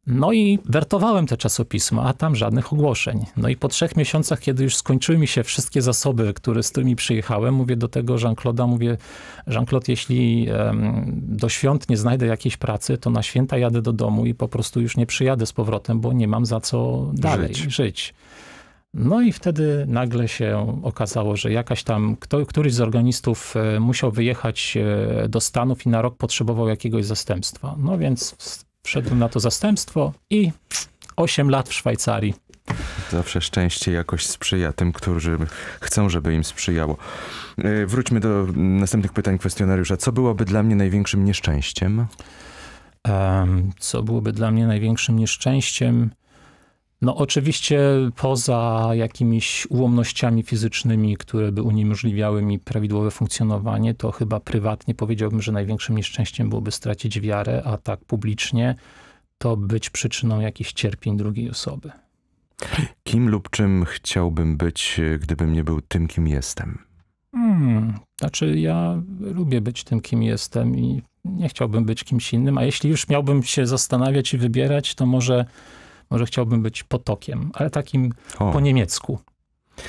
no i wertowałem te czasopisma, a tam żadnych ogłoszeń. No i po 3 miesiącach, kiedy już skończyły mi się wszystkie zasoby, z którymi przyjechałem, mówię do tego Jean-Claude'a, mówię, Jean-Claude, jeśli do świąt nie znajdę jakiejś pracy, to na święta jadę do domu i po prostu już nie przyjadę z powrotem, bo nie mam za co dalej żyć. No i wtedy nagle się okazało, że jakaś tam, któryś z organistów musiał wyjechać do Stanów i na rok potrzebował jakiegoś zastępstwa. No więc wszedłem na to zastępstwo i 8 lat w Szwajcarii. Zawsze szczęście jakoś sprzyja tym, którzy chcą, żeby im sprzyjało. Wróćmy do następnych pytań kwestionariusza. Co byłoby dla mnie największym nieszczęściem? Co byłoby dla mnie największym nieszczęściem? No oczywiście poza jakimiś ułomnościami fizycznymi, które by uniemożliwiały mi prawidłowe funkcjonowanie, to chyba prywatnie powiedziałbym, że największym nieszczęściem byłoby stracić wiarę, a tak publicznie to być przyczyną jakichś cierpień drugiej osoby. Kim lub czym chciałbym być, gdybym nie był tym, kim jestem? Znaczy ja lubię być tym, kim jestem i nie chciałbym być kimś innym, a jeśli już miałbym się zastanawiać i wybierać, to może chciałbym być potokiem, ale takim po niemiecku,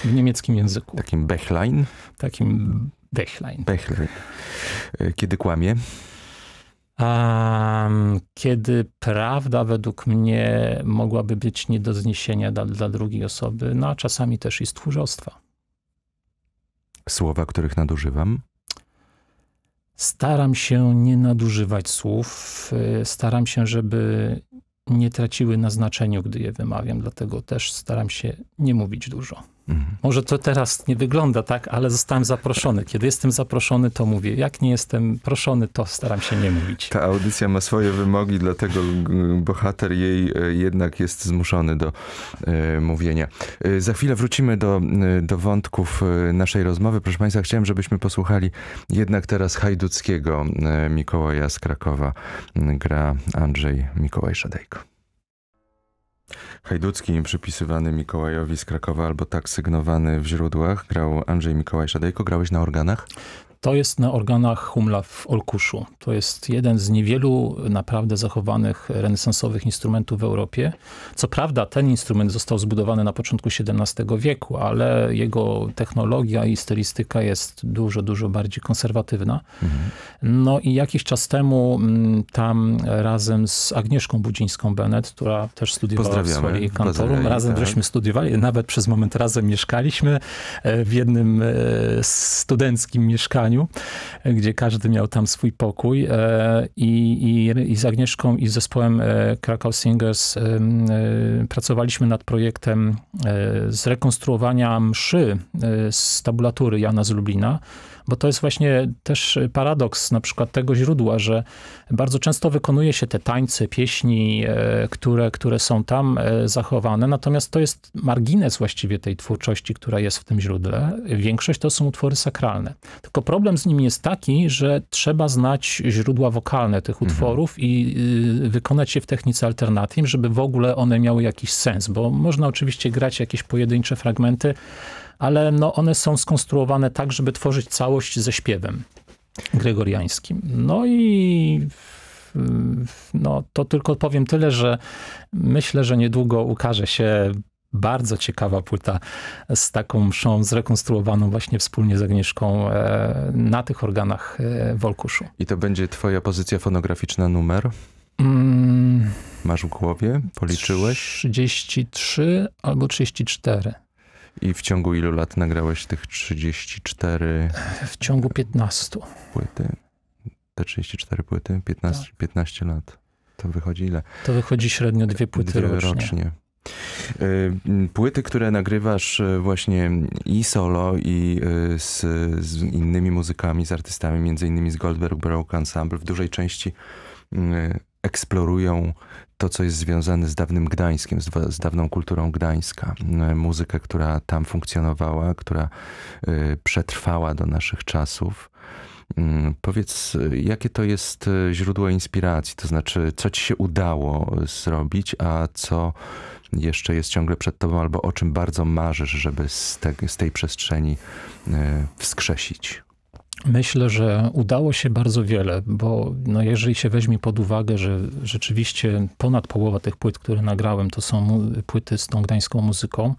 w niemieckim języku. Takim Bächlein? Takim Bächlein. Bächlein. Kiedy kłamie? Kiedy prawda według mnie mogłaby być nie do zniesienia dla drugiej osoby, no a czasami też i stchórzostwa. Słowa, których nadużywam? Staram się nie nadużywać słów. Staram się, żeby nie traciły na znaczeniu, gdy je wymawiam. Dlatego też staram się nie mówić dużo. Może to teraz nie wygląda tak, ale zostałem zaproszony. Kiedy jestem zaproszony, to mówię. Jak nie jestem proszony, to staram się nie mówić. Ta audycja ma swoje wymogi, dlatego bohater jej jednak jest zmuszony do mówienia. Za chwilę wrócimy do wątków naszej rozmowy. Proszę Państwa, chciałem, żebyśmy posłuchali jednak teraz Hajduckiego Mikołaja z Krakowa. Gra Andrzej Mikołaj Szadejko. Hajducki, przypisywany Mikołajowi z Krakowa, albo tak sygnowany w źródłach, grał Andrzej Mikołaj Szadejko. Grałeś na organach? To jest na organach Humla w Olkuszu. To jest jeden z niewielu naprawdę zachowanych renesansowych instrumentów w Europie. Co prawda ten instrument został zbudowany na początku XVII wieku, ale jego technologia i stylistyka jest dużo, dużo bardziej konserwatywna. No i jakiś czas temu tam razem z Agnieszką Budzińską-Bennet, która też studiowała w Scholi Cantorum, razem żeśmy studiowali, nawet przez moment razem mieszkaliśmy w jednym studenckim mieszkaniu, gdzie każdy miał tam swój pokój i z Agnieszką i z zespołem Kraków Singers pracowaliśmy nad projektem zrekonstruowania mszy z tabulatury Jana z Lublina, bo to jest właśnie też paradoks na przykład tego źródła, że bardzo często wykonuje się te tańce, pieśni, które są tam zachowane, natomiast to jest margines właściwie tej twórczości, która jest w tym źródle. Większość to są utwory sakralne. Tylko problem z nim jest taki, że trzeba znać źródła wokalne tych utworów i wykonać je w technice alternatim, żeby w ogóle one miały jakiś sens, bo można oczywiście grać jakieś pojedyncze fragmenty, ale no one są skonstruowane tak, żeby tworzyć całość ze śpiewem gregoriańskim. No i No, to tylko powiem tyle, że myślę, że niedługo ukaże się bardzo ciekawa płyta z taką mszą zrekonstruowaną właśnie wspólnie z Agnieszką na tych organach w Olkuszu. I to będzie twoja pozycja fonograficzna numer? Masz w głowie? Policzyłeś? 33 albo 34. I w ciągu ilu lat nagrałeś tych 34? W ciągu 15. Płyty. Te 34 płyty? 15, tak. 15 lat. To wychodzi ile? To wychodzi średnio dwie płyty rocznie. Płyty, które nagrywasz właśnie i solo, i z innymi muzykami, z artystami, między innymi z Goldberg Baroque Ensemble, w dużej części eksplorują to, co jest związane z dawnym Gdańskiem, z dawną kulturą Gdańska. Muzykę, która tam funkcjonowała, która przetrwała do naszych czasów. Powiedz, jakie to jest źródło inspiracji? To znaczy, co ci się udało zrobić, a co jeszcze jest ciągle przed tobą, albo o czym bardzo marzysz, żeby z tej przestrzeni wskrzesić? Myślę, że udało się bardzo wiele, bo no jeżeli się weźmie pod uwagę, że rzeczywiście ponad połowa tych płyt, które nagrałem, to są płyty z tą gdańską muzyką,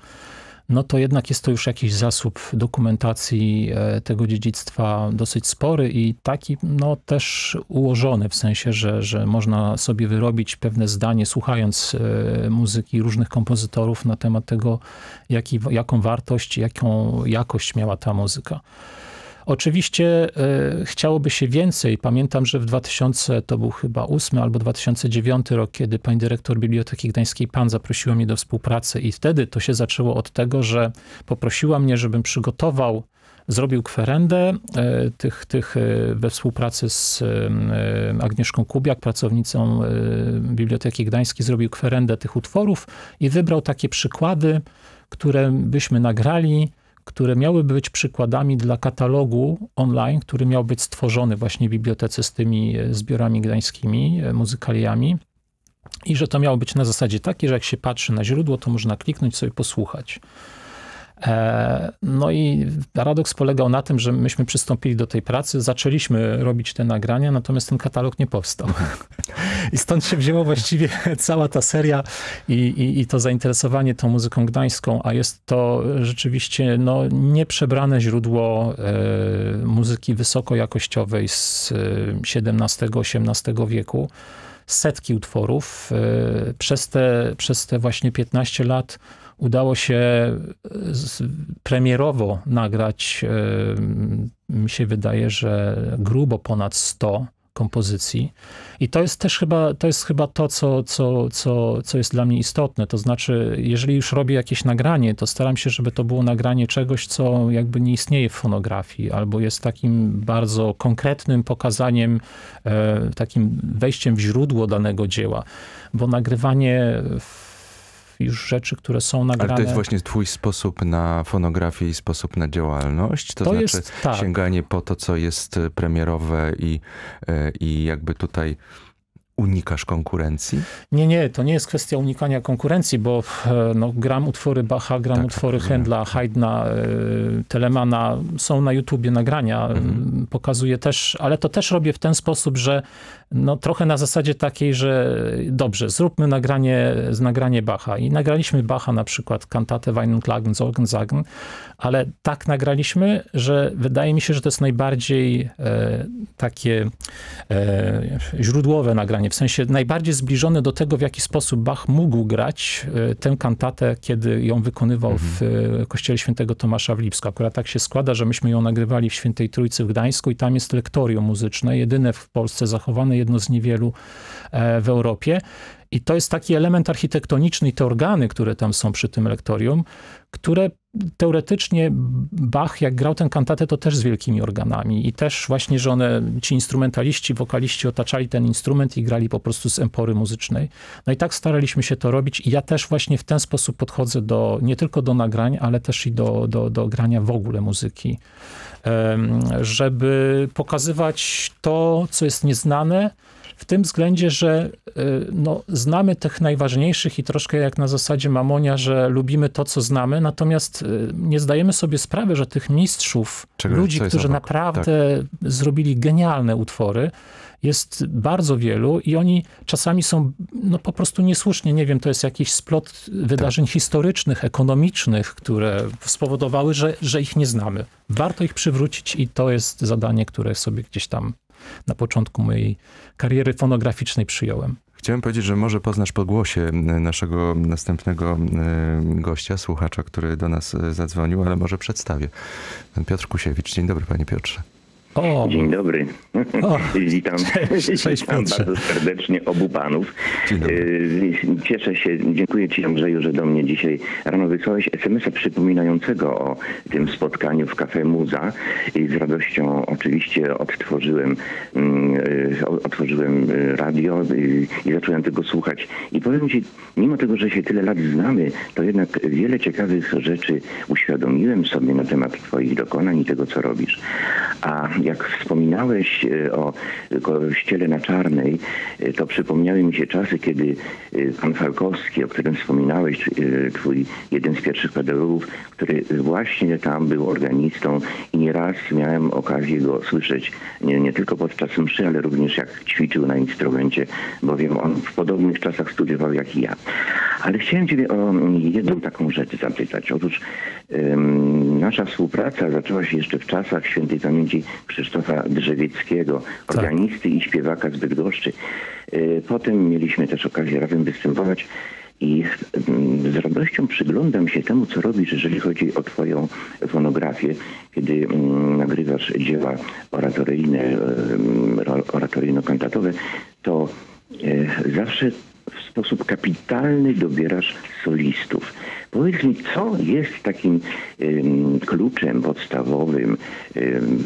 no to jednak jest to już jakiś zasób dokumentacji tego dziedzictwa dosyć spory i taki no też ułożony, w sensie, że można sobie wyrobić pewne zdanie, słuchając muzyki różnych kompozytorów na temat tego, jaką wartość, jaką jakość miała ta muzyka. Oczywiście chciałoby się więcej. Pamiętam, że w 2000, to był chyba 2008 albo 2009 rok, kiedy pani dyrektor Biblioteki Gdańskiej PAN zaprosiła mnie do współpracy i wtedy to się zaczęło od tego, że poprosiła mnie, żebym przygotował, zrobił kwerendę we współpracy z Agnieszką Kubiak, pracownicą Biblioteki Gdańskiej, zrobił kwerendę tych utworów i wybrał takie przykłady, które byśmy nagrali, które miałyby być przykładami dla katalogu online, który miał być stworzony właśnie w bibliotece z tymi zbiorami gdańskimi, muzykaliami. I że to miało być na zasadzie takie, że jak się patrzy na źródło, to można kliknąć sobie posłuchać. No i paradoks polegał na tym, że myśmy przystąpili do tej pracy, zaczęliśmy robić te nagrania, natomiast ten katalog nie powstał. I stąd się wzięła właściwie cała ta seria i to zainteresowanie tą muzyką gdańską, a jest to rzeczywiście no, nieprzebrane źródło muzyki wysokojakościowej z XVII-XVIII wieku. Setki utworów. Przez te właśnie 15 lat udało się premierowo nagrać, mi się wydaje, że grubo ponad 100 kompozycji. I to jest też chyba to, co jest dla mnie istotne. To znaczy, jeżeli już robię jakieś nagranie, to staram się, żeby to było nagranie czegoś, co jakby nie istnieje w fonografii, albo jest takim bardzo konkretnym pokazaniem, takim wejściem w źródło danego dzieła. Bo nagrywanie już rzeczy, które są nagrane. Ale to jest właśnie twój sposób na fonografię i sposób na działalność? To znaczy jest, tak, sięganie po to, co jest premierowe i jakby tutaj unikasz konkurencji? Nie, to nie jest kwestia unikania konkurencji, bo no, gram utwory Bacha, gram utwory Händla, Haydna, Telemana, są na YouTubie nagrania, pokazuję też, ale to też robię w ten sposób, że no, trochę na zasadzie takiej, że dobrze, zróbmy nagranie Bacha. I nagraliśmy Bacha na przykład, kantatę Weihenklagen, Sorgensagen, ale tak nagraliśmy, że wydaje mi się, że to jest najbardziej takie źródłowe nagranie, w sensie najbardziej zbliżone do tego, w jaki sposób Bach mógł grać tę kantatę, kiedy ją wykonywał w kościele świętego Tomasza w Lipsku. Akurat tak się składa, że myśmy ją nagrywali w Świętej Trójcy w Gdańsku i tam jest lektorium muzyczne, jedyne w Polsce zachowane, jedno z niewielu w Europie. I to jest taki element architektoniczny i te organy, które tam są przy tym lektorium, które teoretycznie Bach, jak grał tę kantatę, to też z wielkimi organami. I też właśnie, że ci instrumentaliści, wokaliści otaczali ten instrument i grali po prostu z empory muzycznej. No i tak staraliśmy się to robić. I ja też właśnie w ten sposób podchodzę nie tylko do nagrań, ale też i do grania w ogóle muzyki. Żeby pokazywać to, co jest nieznane, w tym względzie, że no, znamy tych najważniejszych i troszkę jak na zasadzie Mamonia, że lubimy to, co znamy, natomiast nie zdajemy sobie sprawy, że tych mistrzów, ludzi, którzy naprawdę zrobili genialne utwory, jest bardzo wielu i oni czasami są no, po prostu niesłusznie, nie wiem, to jest jakiś splot wydarzeń historycznych, ekonomicznych, które spowodowały, że ich nie znamy. Warto ich przywrócić i to jest zadanie, które sobie gdzieś tam na początku mojej kariery fonograficznej przyjąłem. Chciałem powiedzieć, że może poznasz po głosie naszego następnego gościa, słuchacza, który do nas zadzwonił, ale może przedstawię. Pan Piotr Kusiewicz. Dzień dobry, panie Piotrze. O. Dzień dobry. O. Witam. Cześć, witam bardzo serdecznie obu panów. Cieszę się, dziękuję ci, Andrzeju, że do mnie dzisiaj rano wysłałeś SMS-a przypominającego o tym spotkaniu w Cafe Muza i z radością oczywiście otworzyłem radio i zacząłem tego słuchać. I powiem ci, mimo tego, że się tyle lat znamy, to jednak wiele ciekawych rzeczy uświadomiłem sobie na temat twoich dokonań i tego, co robisz. A jak wspominałeś o Kościele na Czarnej, to przypomniały mi się czasy, kiedy pan Falkowski, o którym wspominałeś, twój jeden z pierwszych pedagogów, który właśnie tam był organistą i nieraz miałem okazję go słyszeć nie tylko podczas mszy, ale również jak ćwiczył na instrumencie, bowiem on w podobnych czasach studiował jak i ja. Ale chciałem ciebie o jedną taką rzecz zapytać. Otóż nasza współpraca zaczęła się jeszcze w czasach świętej pamięci Krzysztofa Drzewieckiego, organisty i śpiewaka z Bydgoszczy. Potem mieliśmy też okazję razem występować i z radością przyglądam się temu, co robisz, jeżeli chodzi o twoją fonografię, kiedy nagrywasz dzieła oratoryjno-kantatowe, to zawsze w sposób kapitalny dobierasz solistów. Powiedz mi, co jest takim kluczem podstawowym,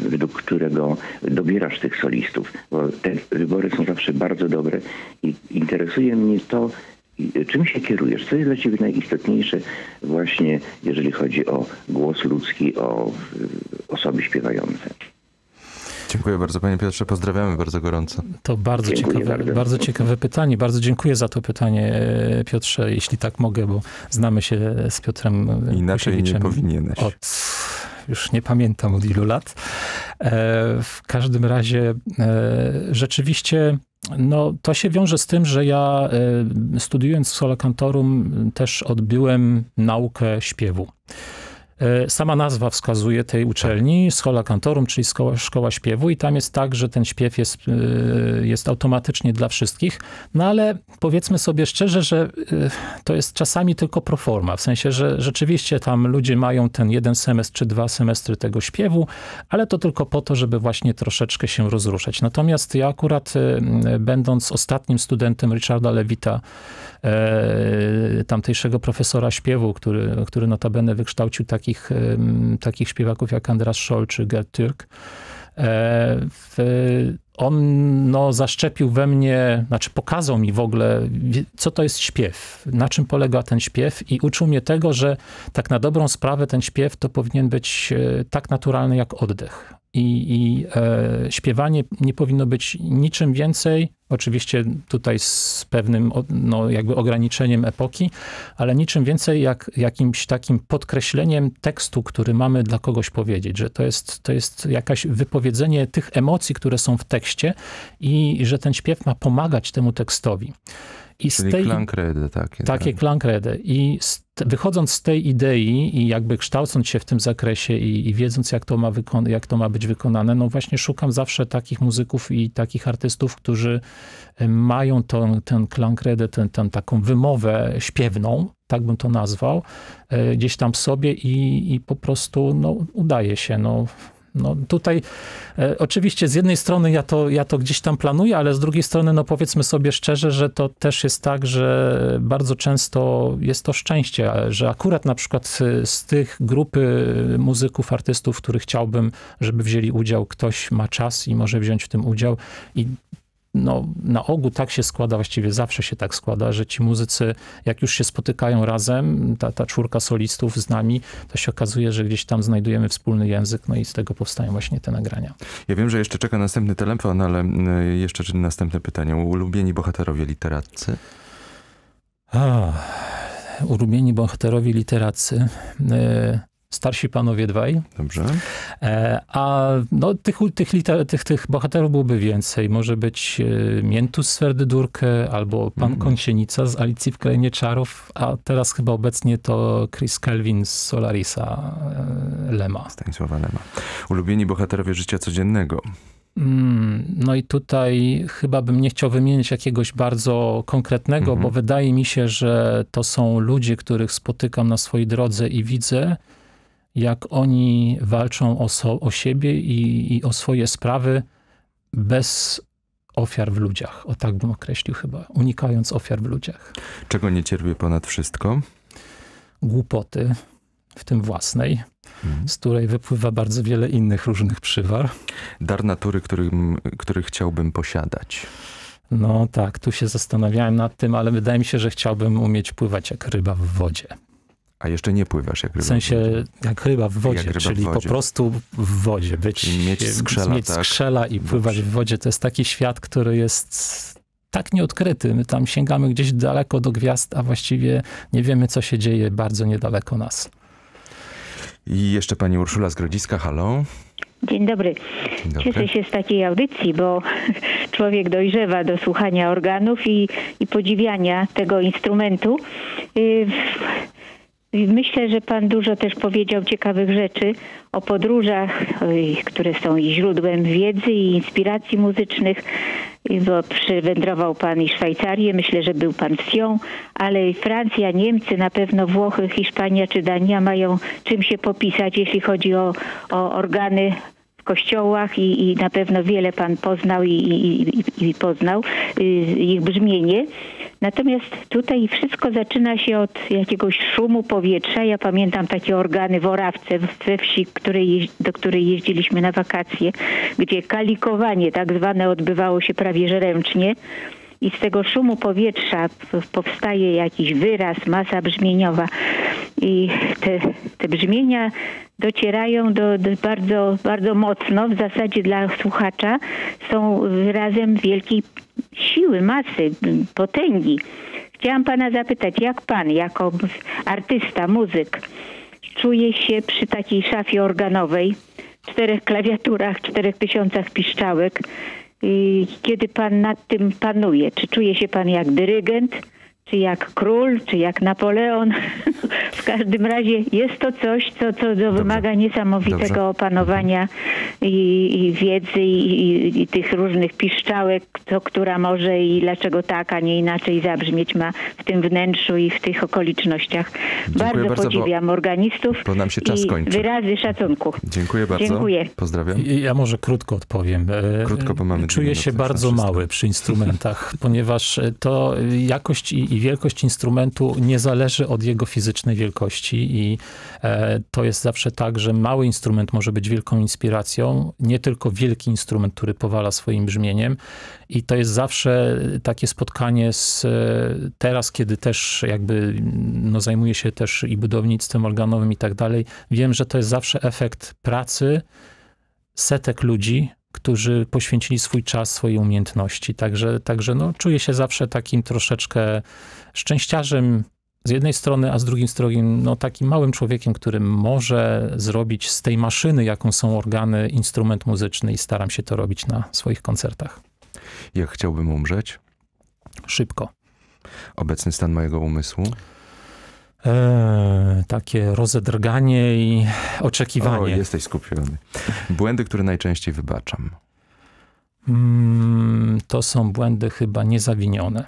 według którego dobierasz tych solistów? Bo te wybory są zawsze bardzo dobre i interesuje mnie to, czym się kierujesz? Co jest dla ciebie najistotniejsze właśnie, jeżeli chodzi o głos ludzki, o osoby śpiewające? Dziękuję bardzo, panie Piotrze. Pozdrawiamy bardzo gorąco. To bardzo ciekawe pytanie. Bardzo dziękuję za to pytanie, Piotrze, jeśli tak mogę, bo znamy się z Piotrem Inaczej nie powinieneś. Już nie pamiętam od ilu lat. W każdym razie rzeczywiście no, to się wiąże z tym, że ja studiując w Schola Cantorum też odbyłem naukę śpiewu. Sama nazwa wskazuje tej uczelni, Schola Cantorum, czyli Szkoła Śpiewu i tam jest tak, że ten śpiew jest automatycznie dla wszystkich, no ale powiedzmy sobie szczerze, że to jest czasami tylko proforma, w sensie, że rzeczywiście tam ludzie mają ten jeden semestr czy dwa semestry tego śpiewu, ale to tylko po to, żeby właśnie troszeczkę się rozruszać. Natomiast ja akurat będąc ostatnim studentem Richarda Lewita, tamtejszego profesora śpiewu, który notabene wykształcił takich śpiewaków jak Andreas Scholl czy Gertürk. On no, zaszczepił we mnie, znaczy pokazał mi w ogóle, co to jest śpiew, na czym polega ten śpiew i uczył mnie tego, że tak na dobrą sprawę ten śpiew to powinien być tak naturalny jak oddech. I śpiewanie nie powinno być niczym więcej, oczywiście tutaj z pewnym no, jakby ograniczeniem epoki, ale niczym więcej jak jakimś takim podkreśleniem tekstu, który mamy dla kogoś powiedzieć, że to jest jakaś wypowiedzenie tych emocji, które są w tekście i że ten śpiew ma pomagać temu tekstowi. I czyli klankredy takie. Takie klankredy. I wychodząc z tej idei i jakby kształcąc się w tym zakresie i wiedząc, jak to ma być wykonane, no właśnie szukam zawsze takich muzyków i takich artystów, którzy mają ten klankredę, taką wymowę śpiewną, tak bym to nazwał, gdzieś tam w sobie i po prostu no, udaje się. No tutaj oczywiście z jednej strony ja to gdzieś tam planuję, ale z drugiej strony no powiedzmy sobie szczerze, że to też jest tak, że bardzo często jest to szczęście, że akurat na przykład z tych grupy muzyków, artystów, których chciałbym, żeby wzięli udział, ktoś ma czas i może wziąć w tym udział i no, na ogół tak się składa, właściwie zawsze się tak składa, że ci muzycy, jak już się spotykają razem, ta czwórka solistów z nami, to się okazuje, że gdzieś tam znajdujemy wspólny język, no i z tego powstają właśnie te nagrania. Ja wiem, że jeszcze czeka następny telefon, ale jeszcze następne pytanie. Ulubieni bohaterowie literaccy? Ulubieni bohaterowie literaccy... Starsi panowie dwaj. Dobrze. A no, tych bohaterów byłoby więcej. Może być Miętus z Ferdydurke albo Pan Kąsienica z Alicji w Krainie Czarów, a teraz chyba obecnie to Chris Kelvin z Solarisa Lema. Stanisława Lema. Ulubieni bohaterowie życia codziennego. No i tutaj chyba bym nie chciał wymienić jakiegoś bardzo konkretnego, bo wydaje mi się, że to są ludzie, których spotykam na swojej drodze i widzę, jak oni walczą o siebie i o swoje sprawy bez ofiar w ludziach. O tak bym określił chyba. Unikając ofiar w ludziach. Czego nie cierpię ponad wszystko? Głupoty, w tym własnej, z której wypływa bardzo wiele innych różnych przywar. Dar natury, który chciałbym posiadać. No tak, tu się zastanawiałem nad tym, ale wydaje mi się, że chciałbym umieć pływać jak ryba w wodzie. A jeszcze nie pływasz jak ryba w sensie, jak ryba w wodzie, ryba czyli w wodzie. Po prostu w wodzie. Mieć skrzela i pływać w wodzie. To jest taki świat, który jest tak nieodkryty. My tam sięgamy gdzieś daleko do gwiazd, a właściwie nie wiemy, co się dzieje bardzo niedaleko nas. I jeszcze pani Urszula z Grodziska, halo. Dzień dobry. Dzień dobry. Cieszę się z takiej audycji, bo człowiek dojrzewa do słuchania organów i podziwiania tego instrumentu. Myślę, że pan dużo też powiedział ciekawych rzeczy o podróżach, które są i źródłem wiedzy i inspiracji muzycznych, bo przywędrował pan i Szwajcarię, myślę, że był pan w Sion, ale Francja, Niemcy, na pewno Włochy, Hiszpania czy Dania mają czym się popisać, jeśli chodzi o organy w kościołach i na pewno wiele pan poznał i poznał ich brzmienie. Natomiast tutaj wszystko zaczyna się od jakiegoś szumu powietrza. Ja pamiętam takie organy w Orawce, we wsi, do której jeździliśmy na wakacje, gdzie kalikowanie tak zwane odbywało się prawie że ręcznie. I z tego szumu powietrza powstaje jakiś wyraz, masa brzmieniowa. I te brzmienia docierają do bardzo, bardzo mocno. W zasadzie dla słuchacza są wyrazem wielkiej siły, masy, potęgi. Chciałam pana zapytać, jak pan jako artysta, muzyk czuje się przy takiej szafie organowej, 4 klawiaturach, 4000 piszczałek, kiedy pan nad tym panuje? Czy czuje się pan jak dyrygent, czy jak król, czy jak Napoleon? W każdym razie jest to coś, co wymaga niesamowitego opanowania i wiedzy i tych różnych piszczałek, która może i dlaczego tak, a nie inaczej zabrzmieć ma w tym wnętrzu i w tych okolicznościach. Bardzo podziwiam organistów bo nam się czas kończy. Wyrazy szacunku. Dziękuję bardzo. Dziękuję. Pozdrawiam. Ja może krótko odpowiem. Krótko, bo mamy czuję się bardzo mały przy instrumentach, ponieważ to jakość i wielkość instrumentu nie zależy od jego fizycznej wielkości i to jest zawsze tak, że mały instrument może być wielką inspiracją, nie tylko wielki instrument, który powala swoim brzmieniem i to jest zawsze takie spotkanie teraz, kiedy też jakby no, zajmuję się też i budownictwem organowym i tak dalej. Wiem, że to jest zawsze efekt pracy setek ludzi, którzy poświęcili swój czas, swoje umiejętności. Także no, czuję się zawsze takim troszeczkę szczęściarzem z jednej strony, a z drugiej strony no, takim małym człowiekiem, który może zrobić z tej maszyny, jaką są organy, instrument muzyczny i staram się to robić na swoich koncertach. Jak chciałbym umrzeć? Szybko. Obecny stan mojego umysłu? Takie rozedrganie i oczekiwanie. O, jesteś skupiony. Błędy, które najczęściej wybaczam. To są błędy chyba niezawinione.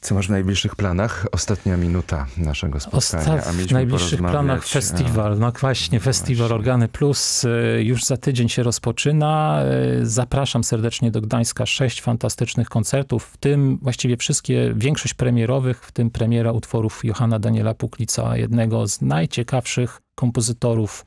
Co masz w najbliższych planach? Ostatnia minuta naszego spotkania. W najbliższych planach festiwal. No właśnie, festiwal Organy Plus już za tydzień się rozpoczyna. Zapraszam serdecznie do Gdańska. 6 fantastycznych koncertów, w tym właściwie wszystkie, większość premierowych, w tym premiera utworów Johanna Daniela Puklica, jednego z najciekawszych kompozytorów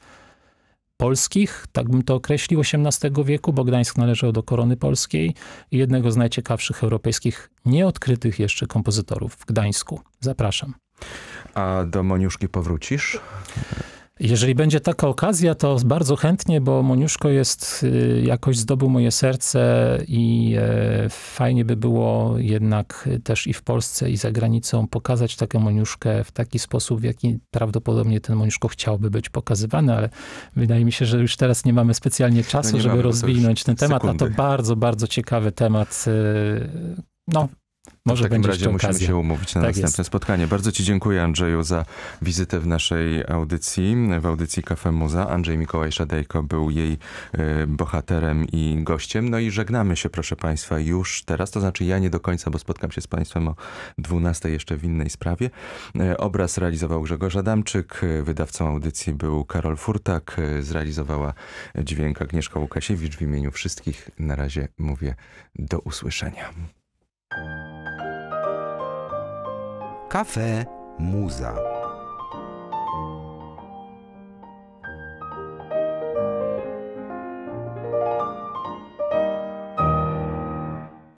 polskich, tak bym to określił, XVIII wieku, bo Gdańsk należał do korony polskiej i jednego z najciekawszych europejskich, nieodkrytych jeszcze kompozytorów w Gdańsku. Zapraszam. A do Moniuszki powrócisz? Jeżeli będzie taka okazja, to bardzo chętnie, bo Moniuszko jest, jakoś zdobył moje serce i fajnie by było jednak też i w Polsce, i za granicą pokazać taką Moniuszkę w taki sposób, w jaki prawdopodobnie ten Moniuszko chciałby być pokazywany, ale wydaje mi się, że już teraz nie mamy specjalnie czasu, żeby rozwinąć ten temat, a to bardzo, bardzo ciekawy temat. No. Może w takim razie musimy się umówić na następne spotkanie. Bardzo ci dziękuję, Andrzeju, za wizytę w naszej audycji, Cafe Muza. Andrzej Mikołaj Szadejko był jej bohaterem i gościem. No i żegnamy się, proszę państwa, już teraz. To znaczy ja nie do końca, bo spotkam się z państwem o 12 jeszcze w innej sprawie. Obraz realizował Grzegorz Adamczyk. Wydawcą audycji był Karol Furtak. Zrealizowała dźwięk Agnieszka Łukasiewicz. W imieniu wszystkich na razie mówię do usłyszenia. Cafe Muza.